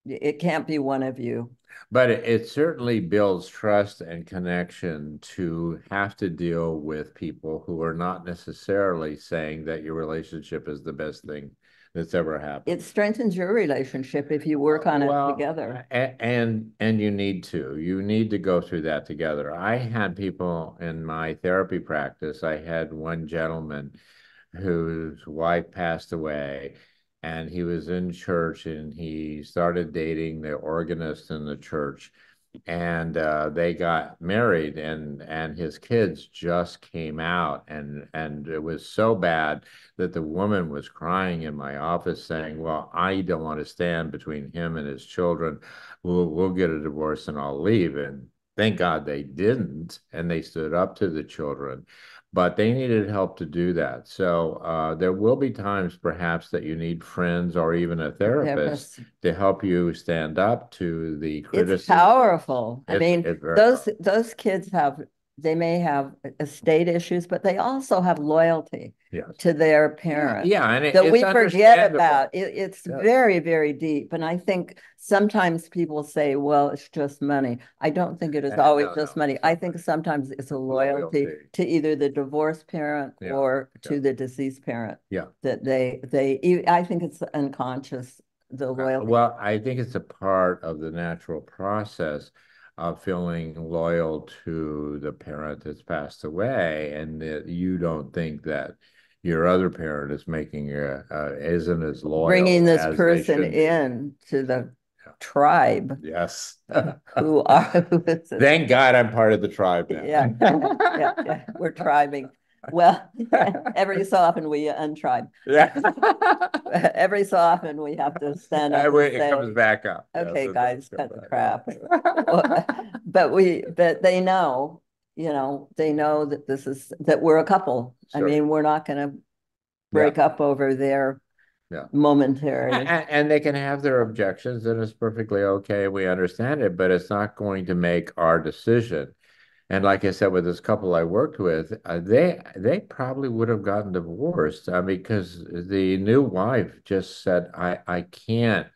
it can't be one of you. But it, it certainly builds trust and connection to have to deal with people who are not necessarily saying that your relationship is the best thing that's ever happened. It strengthens your relationship if you work on well, it together. And and you need to. You need to go through that together. I had people in my therapy practice. I had one gentleman whose wife passed away, and he was in church, and he started dating the organist in the church, and uh, they got married, and and his kids just came out, and and it was so bad that the woman was crying in my office saying, well, I don't want to stand between him and his children. We'll, we'll get a divorce and I'll leave. And thank God they didn't, and they stood up to the children. But they needed help to do that. So uh, there will be times perhaps that you need friends or even a therapist, therapist. to help you stand up to the criticism. It's powerful. It's, I mean, those powerful. those kids have, they may have estate issues, but they also have loyalty yes. to their parents. Yeah, yeah and it, that it's we forget about. It, it's yes. very, very deep. And I think sometimes people say, well, it's just money. I don't think it is always no, just no. money. I think sometimes it's a loyalty, loyalty. to either the divorced parent yeah. or okay. to the deceased parent. Yeah, that they they. I think it's unconscious, the loyalty. Well, I think it's a part of the natural process of feeling loyal to the parent that's passed away, and that you don't think that your other parent is making a, uh, isn't as loyal. Bringing this as person in to the yeah. tribe. Yes. who are? Who is Thank God I'm part of the tribe now. Yeah, yeah, yeah. We're tribing. Well, every so often we untribe. Yeah. Every so often we have to stand up. Wait, and say, it comes back up. Okay, yes, guys, cut the crap. but we, but they know, you know, they know that this is that we're a couple. Sure. I mean, we're not going to break yeah. up over their yeah. momentary. And, and they can have their objections, and it's perfectly okay. We understand it, but it's not going to make our decision. And like I said, with this couple I worked with, uh, they they probably would have gotten divorced uh, because the new wife just said, I, I can't,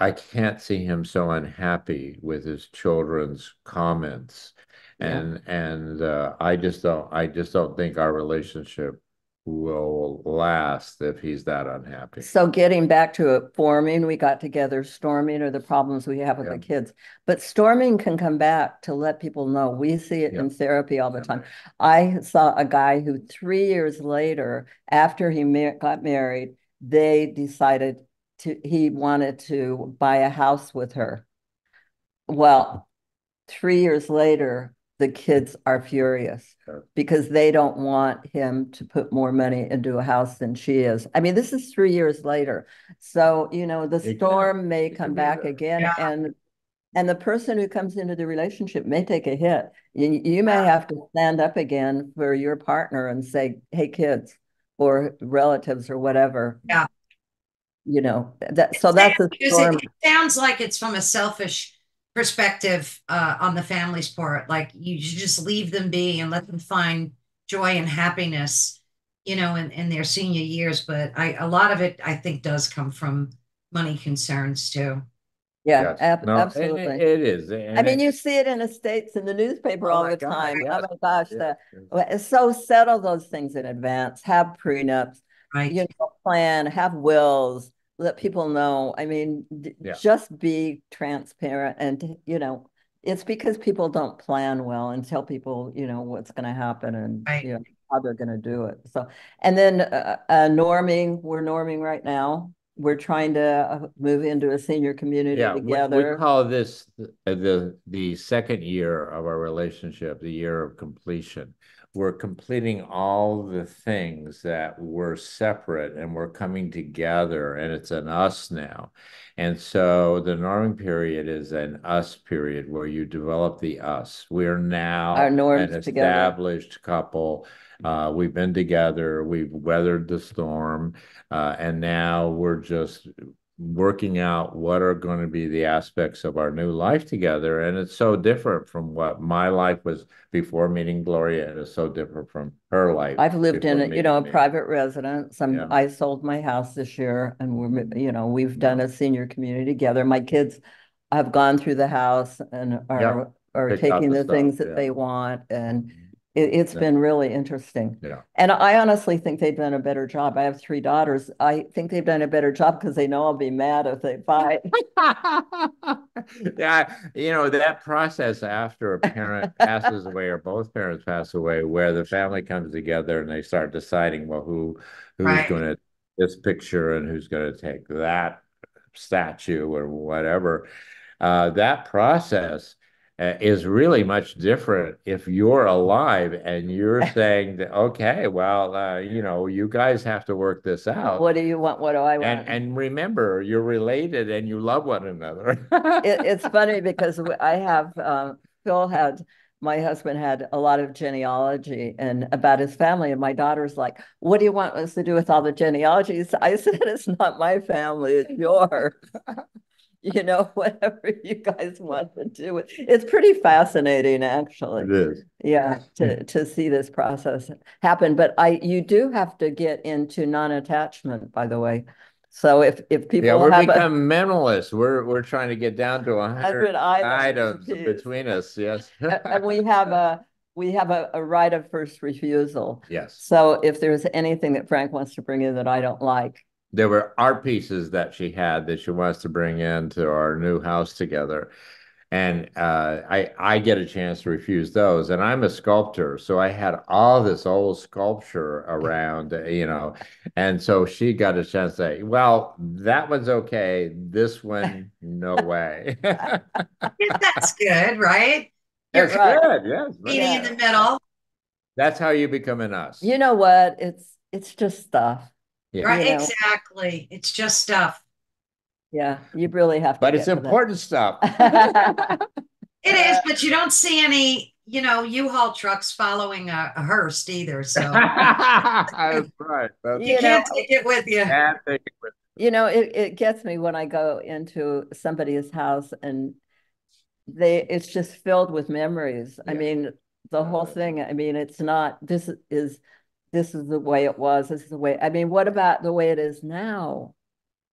I can't see him so unhappy with his children's comments. Yeah. And and uh, I just don't I just don't think our relationship will last if he's that unhappy. So getting back to it, forming, we got together, storming are the problems we have with yeah. the kids. But storming can come back to let people know. We see it yeah. in therapy all the yeah. time. I saw a guy who three years later, after he ma- got married, they decided to, he wanted to buy a house with her. Well, three years later, the kids are furious because they don't want him to put more money into a house than she is. I mean, this is three years later. So, you know, the storm may come back again, and and the person who comes into the relationship may take a hit. You, you may have to stand up again for your partner and say, hey, kids or relatives or whatever. Yeah. You know, that, so that's a storm. It sounds like it's from a selfish perspective uh, on the family's part, like you should just leave them be and let them find joy and happiness, you know, in, in their senior years. But I, a lot of it, I think, does come from money concerns too. Yeah, yes. ab- no, absolutely. It, it is. And I mean, you see it in the States in the newspaper all oh the God, time. Yes. Oh my gosh, yes. the, so settle those things in advance. Have prenups. Right. You know, plan. Have wills. Let people know. I mean, yeah. just be transparent. And, you know, it's because people don't plan well and tell people, you know, what's going to happen and right. you know, how they're going to do it. So, and then uh, uh, norming, we're norming right now. We're trying to move into a senior community yeah, together. We, we call this the, the the second year of our relationship, the year of completion. We're completing all the things that were separate and we're coming together, and it's an us now. And so the norming period is an us period where you develop the us. We're now our norms an established together. Couple. Uh, we've been together, we've weathered the storm, uh, and now we're just working out what are going to be the aspects of our new life together. And it's so different from what my life was before meeting Gloria. It is so different from her life. I've lived in a, you know, a private residence. I'm, yeah. I sold my house this year, and we're, you know, we've done a senior community together. My kids have gone through the house and are, yeah. are Picked taking the, the stuff, things that yeah. they want. And it's yeah. been really interesting. Yeah. And I honestly think they've done a better job. I have three daughters. I think they've done a better job because they know I'll be mad if they fight. yeah, you know, that process after a parent passes away or both parents pass away, where the family comes together and they start deciding, well, who who's right. going to take this picture and who's going to take that statue or whatever, uh, that process is really much different if you're alive and you're saying that, okay, well, uh, you know, you guys have to work this out. What do you want? What do I want? And, and remember, you're related and you love one another. it, it's funny because I have, uh, Phil had, my husband had a lot of genealogy and about his family, and my daughter's like, what do you want us to do with all the genealogies? I said, it's not my family, it's yours. You know, whatever you guys want to do. It's pretty fascinating, actually. It is. Yeah, to, to see this process happen. But I, you do have to get into non-attachment, by the way. So if, if people yeah, we're have become a, minimalists, we're we're trying to get down to one hundred items between us. Yes, and we have a we have a, a right of first refusal. Yes. So if there's anything that Frank wants to bring in that I don't like. There were art pieces that she had that she wants to bring into our new house together. And uh, I, I get a chance to refuse those. And I'm a sculptor, so I had all this old sculpture around, you know. And so she got a chance to say, well, that one's okay. This one, no way. That's good, right? That's right. good, yes. Meeting yeah. in the middle. That's how you become an us. You know what? It's it's just stuff. Yeah. Right, you know. Exactly. It's just stuff. Yeah, you really have to. But it's important stuff. It is, but you don't see any, you know, U-Haul trucks following a, a hearse either. So that's right. That's you can't know, take it with you. Can't take it with you. You know, it, it gets me when I go into somebody's house and they it's just filled with memories. Yeah. I mean, the whole thing. I mean, it's not this is This is the way it was. This is the way. I mean, what about the way it is now?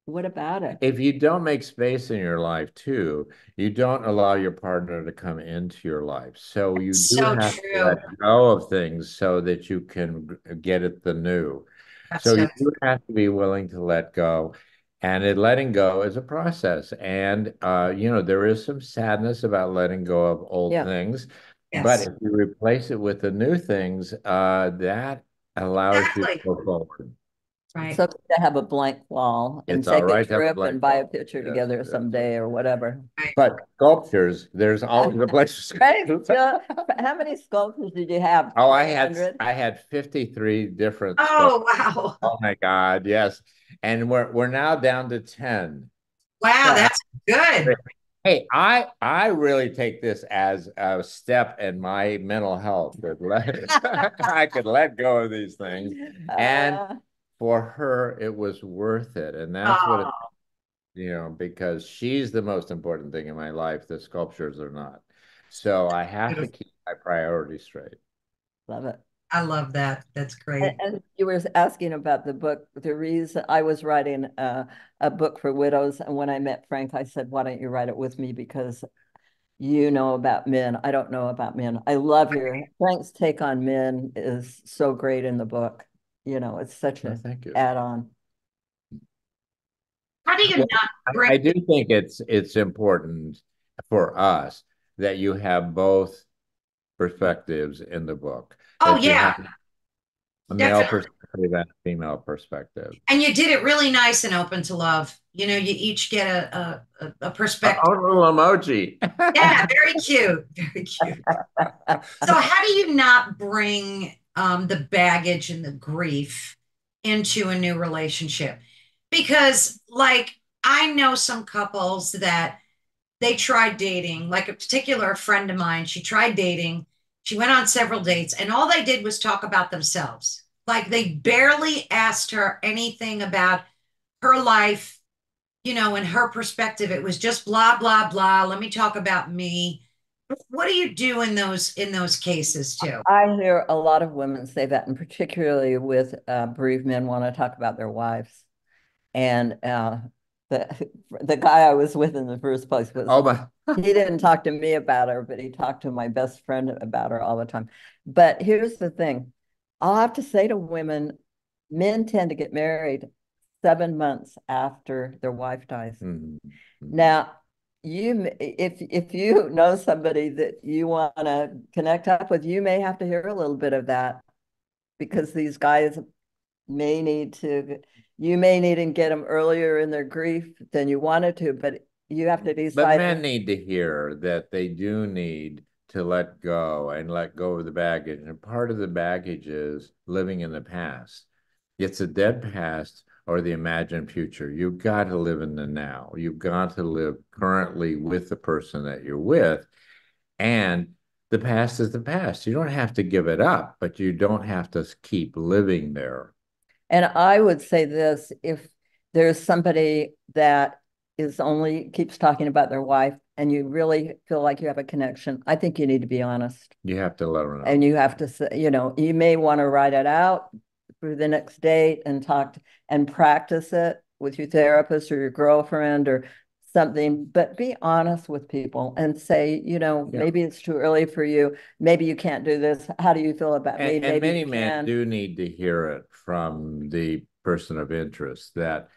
What about it? If you don't make space in your life too, you don't allow your partner to come into your life. So you do have to let go of things so that you can get at the new. So you do have to be willing to let go. And it, letting go is a process. And, uh, you know, there is some sadness about letting go of old yeah. things. Yes. But if you replace it with the new things, uh, that allows exactly. you to go forward. Right. It's okay to have a blank wall and it's take right a trip a and buy a picture wall. together yeah, someday yeah. or whatever. But sculptures, there's always a place. Right? Yeah. How many sculptures did you have? Oh, I had I had fifty-three different. Oh wow! Oh my God, yes, and we're we're now down to ten. Wow, so that's good. Hey, I I really take this as a step in my mental health. I could let go of these things and. Uh, For her, it was worth it. And that's oh. what, it, you know, because she's the most important thing in my life. The sculptures are not. So I have to keep my priorities straight. Love it. I love that. That's great. And, and you were asking about the book. The reason I was writing a, a book for widows. And when I met Frank, I said, why don't you write it with me? Because you know about men. I don't know about men. I love your, Frank's take on men is so great in the book. You know, it's such an add-on. How do you well, not bring I do think it's it's important for us that you have both perspectives in the book. Oh yeah. A male Definitely. perspective and a female perspective. And you did it really nice and Open to Love. You know, you each get a a, a perspective. A little emoji. Yeah, very cute. Very cute. So how do you not bring Um, the baggage and the grief into a new relationship? Because like, I know some couples that they tried dating, like a particular friend of mine, she tried dating. She went on several dates and all they did was talk about themselves. Like they barely asked her anything about her life, you know, and her perspective. It was just blah, blah, blah. Let me talk about me. What do you do in those in those cases too? I hear a lot of women say that, and particularly with uh, bereaved men want to talk about their wives. And uh, the the guy I was with in the first place was oh my. He didn't talk to me about her, but he talked to my best friend about her all the time. But here's the thing: I'll have to say to women, men tend to get married seven months after their wife dies. Mm-hmm. Now. You, if if you know somebody that you want to connect up with, you may have to hear a little bit of that, because these guys may need to, you may need to get them earlier in their grief than you wanted to, but you have to decide. But men need to hear that they do need to let go and let go of the baggage. And part of the baggage is living in the past. It's a dead past. Or the imagined future. You've got to live in the now. You've got to live currently with the person that you're with. And the past is the past. You don't have to give it up, but you don't have to keep living there. And I would say this, if there's somebody that is only keeps talking about their wife and you really feel like you have a connection, I think you need to be honest. You have to let her know. And you have to say, you know, you may want to write it out for the next date and talk and practice it with your therapist or your girlfriend or something, but be honest with people and say, you know, yeah. maybe it's too early for you. Maybe you can't do this. How do you feel about and, me? And maybe many men do need to hear it from the person of interest that,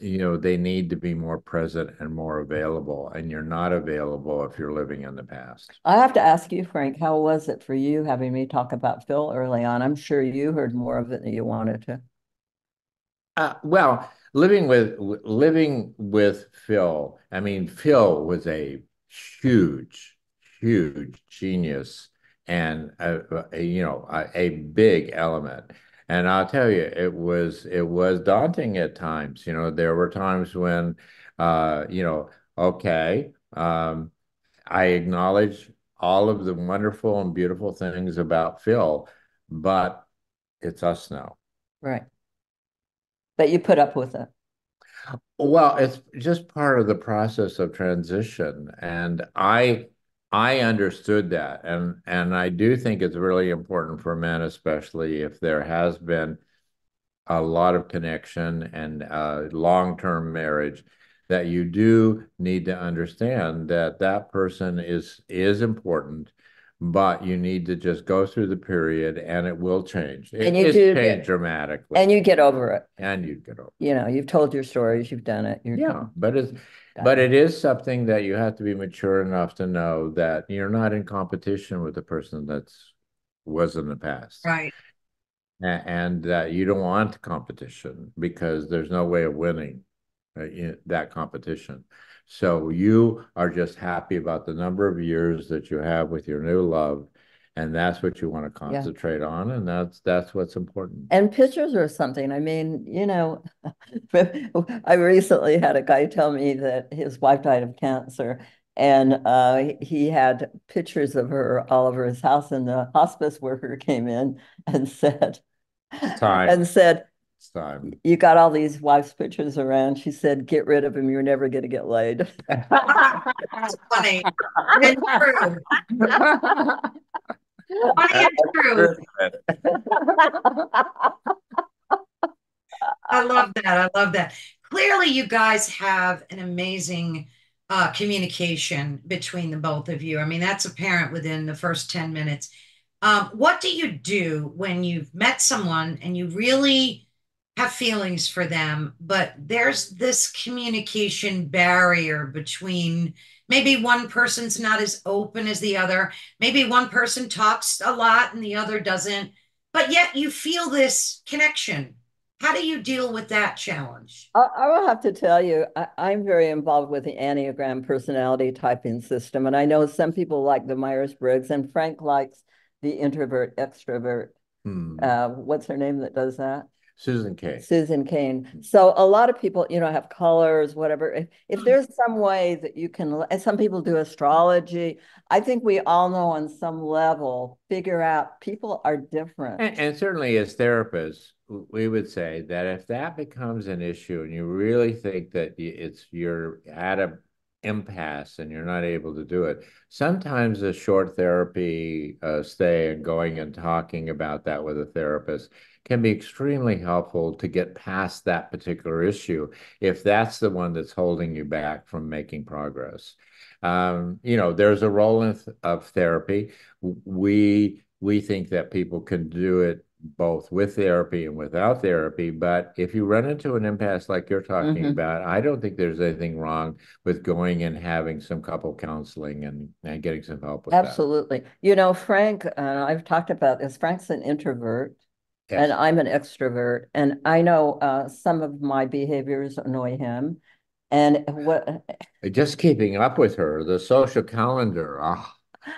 you know, they need to be more present and more available, and you're not available if you're living in the past. I have to ask you, Frank, how was it for you having me talk about Phil early on? I'm sure you heard more of it than you wanted to. Uh, well, living with living with Phil, I mean, Phil was a huge, huge genius and, a, a, you know, a, a big element. And I'll tell you, it was it was daunting at times. You know, there were times when, uh, you know, okay, um, I acknowledge all of the wonderful and beautiful things about Phil, but it's us now. Right. But you put up with it. Well, it's just part of the process of transition. And I... I understood that, and and I do think it's really important for men, especially if there has been a lot of connection and uh, long-term marriage, that you do need to understand that that person is, is important, but you need to just go through the period and it will change. It, and you it's do change dramatically. And you get over it. And you get over it. You know, you've told your stories, you've done it. You're yeah, done. but it's, but it is something that you have to be mature enough to know that you're not in competition with the person that's was in the past. Right. And that uh, you don't want competition because there's no way of winning in that competition. So you are just happy about the number of years that you have with your new love, and that's what you want to concentrate yeah. on, and that's that's what's important. And pictures are something. I mean, you know, I recently had a guy tell me that his wife died of cancer, and uh, he had pictures of her all over his house, and the hospice worker came in and said, Time. and said, It's time. You got all these wife's pictures around. She said, get rid of them. You're never going to get laid. That's funny. It's true. Funny and true. I love that. I love that. Clearly, you guys have an amazing uh, communication between the both of you. I mean, that's apparent within the first ten minutes. Um, what do you do when you've met someone and you really have feelings for them, but there's this communication barrier between maybe one person's not as open as the other, maybe one person talks a lot and the other doesn't, but yet you feel this connection? How do you deal with that challenge? I, I will have to tell you, I, I'm very involved with the Enneagram personality typing system, and I know some people like the Myers-Briggs, and Frank likes the introvert extrovert. Hmm. Uh, what's her name that does that? Susan Cain. Susan Cain. So a lot of people, you know, have colors, whatever. If, if there's some way that you can, and some people do astrology. I think we all know on some level, figure out people are different. And, and certainly as therapists, we would say that if that becomes an issue and you really think that it's you're at a impasse and you're not able to do it, sometimes a short therapy uh, stay and going and talking about that with a therapist can be extremely helpful to get past that particular issue if that's the one that's holding you back from making progress. Um, you know, there's a role in th- of therapy. We, we think that people can do it both with therapy and without therapy, but if you run into an impasse like you're talking mm-hmm. about, I don't think there's anything wrong with going and having some couple counseling and, and getting some help with Absolutely. that. Absolutely. You know, Frank, uh, I've talked about this, Frank's an introvert. Yes. And I'm an extrovert, and I know uh, some of my behaviors annoy him. And what? Just keeping up with her, the social calendar, oh,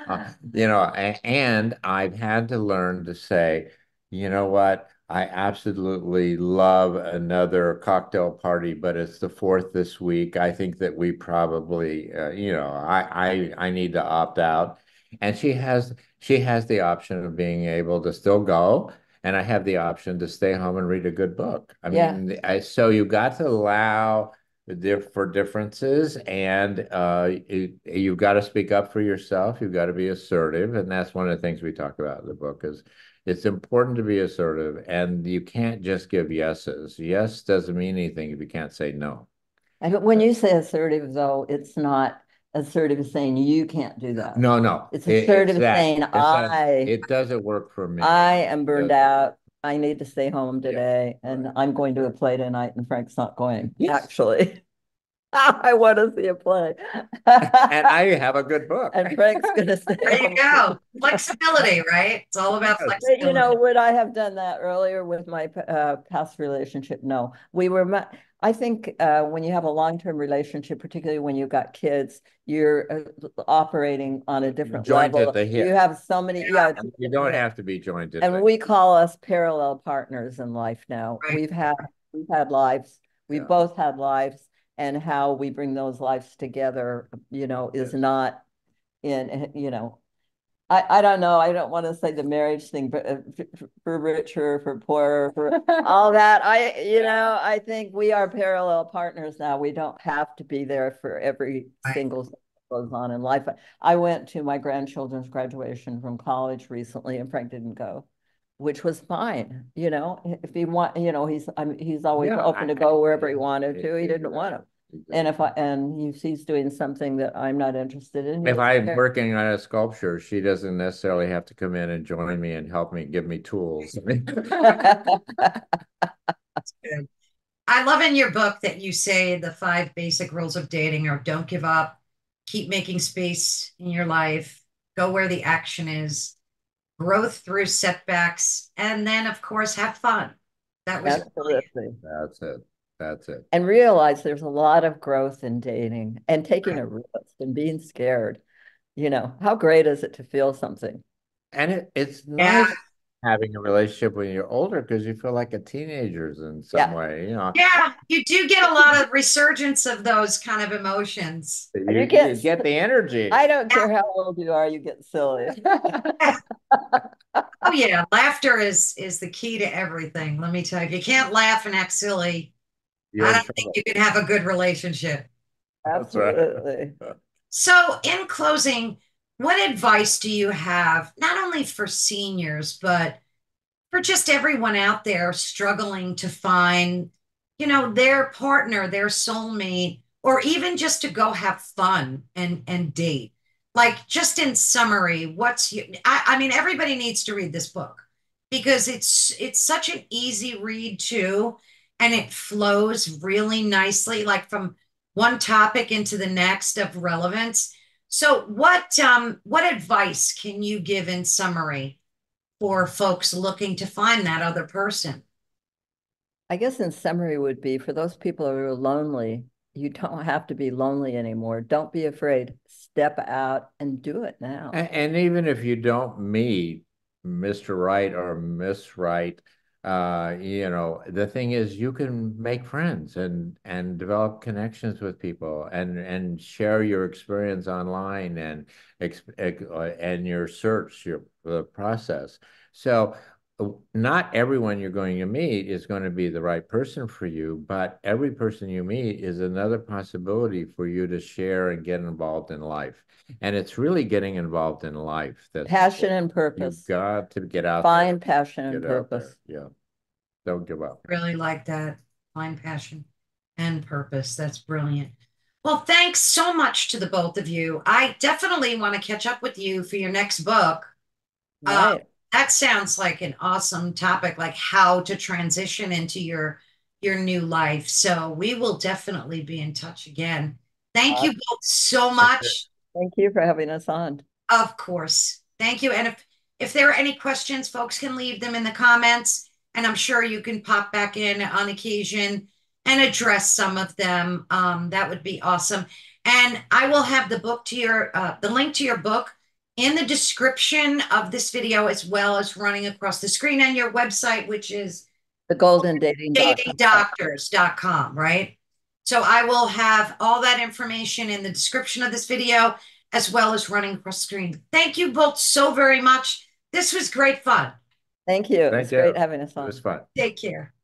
uh, you know, and I've had to learn to say, you know what? I absolutely love another cocktail party, but it's the fourth this week. I think that we probably, uh, you know, I, I I need to opt out. And she has she has the option of being able to still go. And I have the option to stay home and read a good book. I yeah. mean, I, so you got to allow diff- for differences, and uh, it, you've got to speak up for yourself. You've got to be assertive. And that's one of the things we talk about in the book is it's important to be assertive, and you can't just give yeses. Yes doesn't mean anything if you can't say no. But when you say assertive, though, it's not assertive saying you can't do that. No, no. It's assertive it's saying it's I. A, it doesn't work for me. I am burned out. I need to stay home today, yeah. and I'm going to a play tonight, and Frank's not going. Yes. Actually, I want to see a play, and I have a good book. And Frank's going to stay. There home. You go. Flexibility, right? It's all about flexibility. But, you know, would I have done that earlier with my uh, past relationship? No, we were. My, I think uh, when you have a long-term relationship, particularly when you've got kids, you're uh, operating on a different joined level. At the hip. You have so many. Yeah, yeah you don't have to be joined at. And the we hip. Call us parallel partners in life now. Right. We've had we've had lives. We've yeah. both had lives, and how we bring those lives together, you know, is yeah. not in you know. I, I don't know. I don't want to say the marriage thing, but for, for richer, for poorer, for all that. I, you know, I think we are parallel partners now. We don't have to be there for every single thing that goes on in life. I went to my grandchildren's graduation from college recently, and Frank didn't go. which was fine. You know, if he want, you know, he's I mean, he's always yeah, open I, to go wherever I, he wanted it, to. He it, didn't it, want him. Exactly. And if I and if he's doing something that I'm not interested in, if I'm care. working on a sculpture, she doesn't necessarily have to come in and join me and help me, give me tools. I love in your book that you say the five basic rules of dating are: don't give up, keep making space in your life, go where the action is, growth through setbacks, and then of course have fun. That was absolutely that's it. That's it. And realize there's a lot of growth in dating and taking a risk and being scared. You know, how great is it to feel something? And it, it's nice yeah. having a relationship when you're older because you feel like a teenager in some yeah. way. You know. Yeah, you do get a lot of resurgence of those kind of emotions. You, you, get, you get the energy. I don't care how old you are, you get silly. Oh yeah, laughter is is the key to everything. Let me tell you, if you can't laugh and act silly, You're I don't trouble. think you can have a good relationship. Absolutely. So in closing, what advice do you have, not only for seniors, but for just everyone out there struggling to find, you know, their partner, their soulmate, or even just to go have fun and, and date? Like just in summary, what's you, I, I mean, everybody needs to read this book because it's, it's such an easy read too. And it flows really nicely, like from one topic into the next of relevance. So what um, what advice can you give in summary for folks looking to find that other person? I guess in summary would be for those people who are lonely, you don't have to be lonely anymore. Don't be afraid. Step out and do it now. And, and even if you don't meet Mister Right or Miss Right, uh you know, the thing is you can make friends and and develop connections with people and and share your experience online and and your search, your the process. So not everyone you're going to meet is going to be the right person for you, but every person you meet is another possibility for you to share and get involved in life. And it's really getting involved in life. That's passion and purpose. You've got to get out. Find there. passion get and purpose. Yeah. Don't give up. Really like that. Find passion and purpose. That's brilliant. Well, thanks so much to the both of you. I definitely want to catch up with you for your next book. Right. Uh, That sounds like an awesome topic, like how to transition into your your new life. So we will definitely be in touch again. Thank uh, you both so much. Thank you for having us on. Of course. Thank you. And if, if there are any questions, folks can leave them in the comments. And I'm sure you can pop back in on occasion and address some of them. Um, that would be awesome. And I will have the book to your uh, the link to your book in the description of this video, as well as running across the screen on your website, which is the golden dating dating doctors dot com, right? So I will have all that information in the description of this video, as well as running across the screen. Thank you both so very much. This was great fun. Thank you. Thank it was you. Great having us on. It was fun. Take care.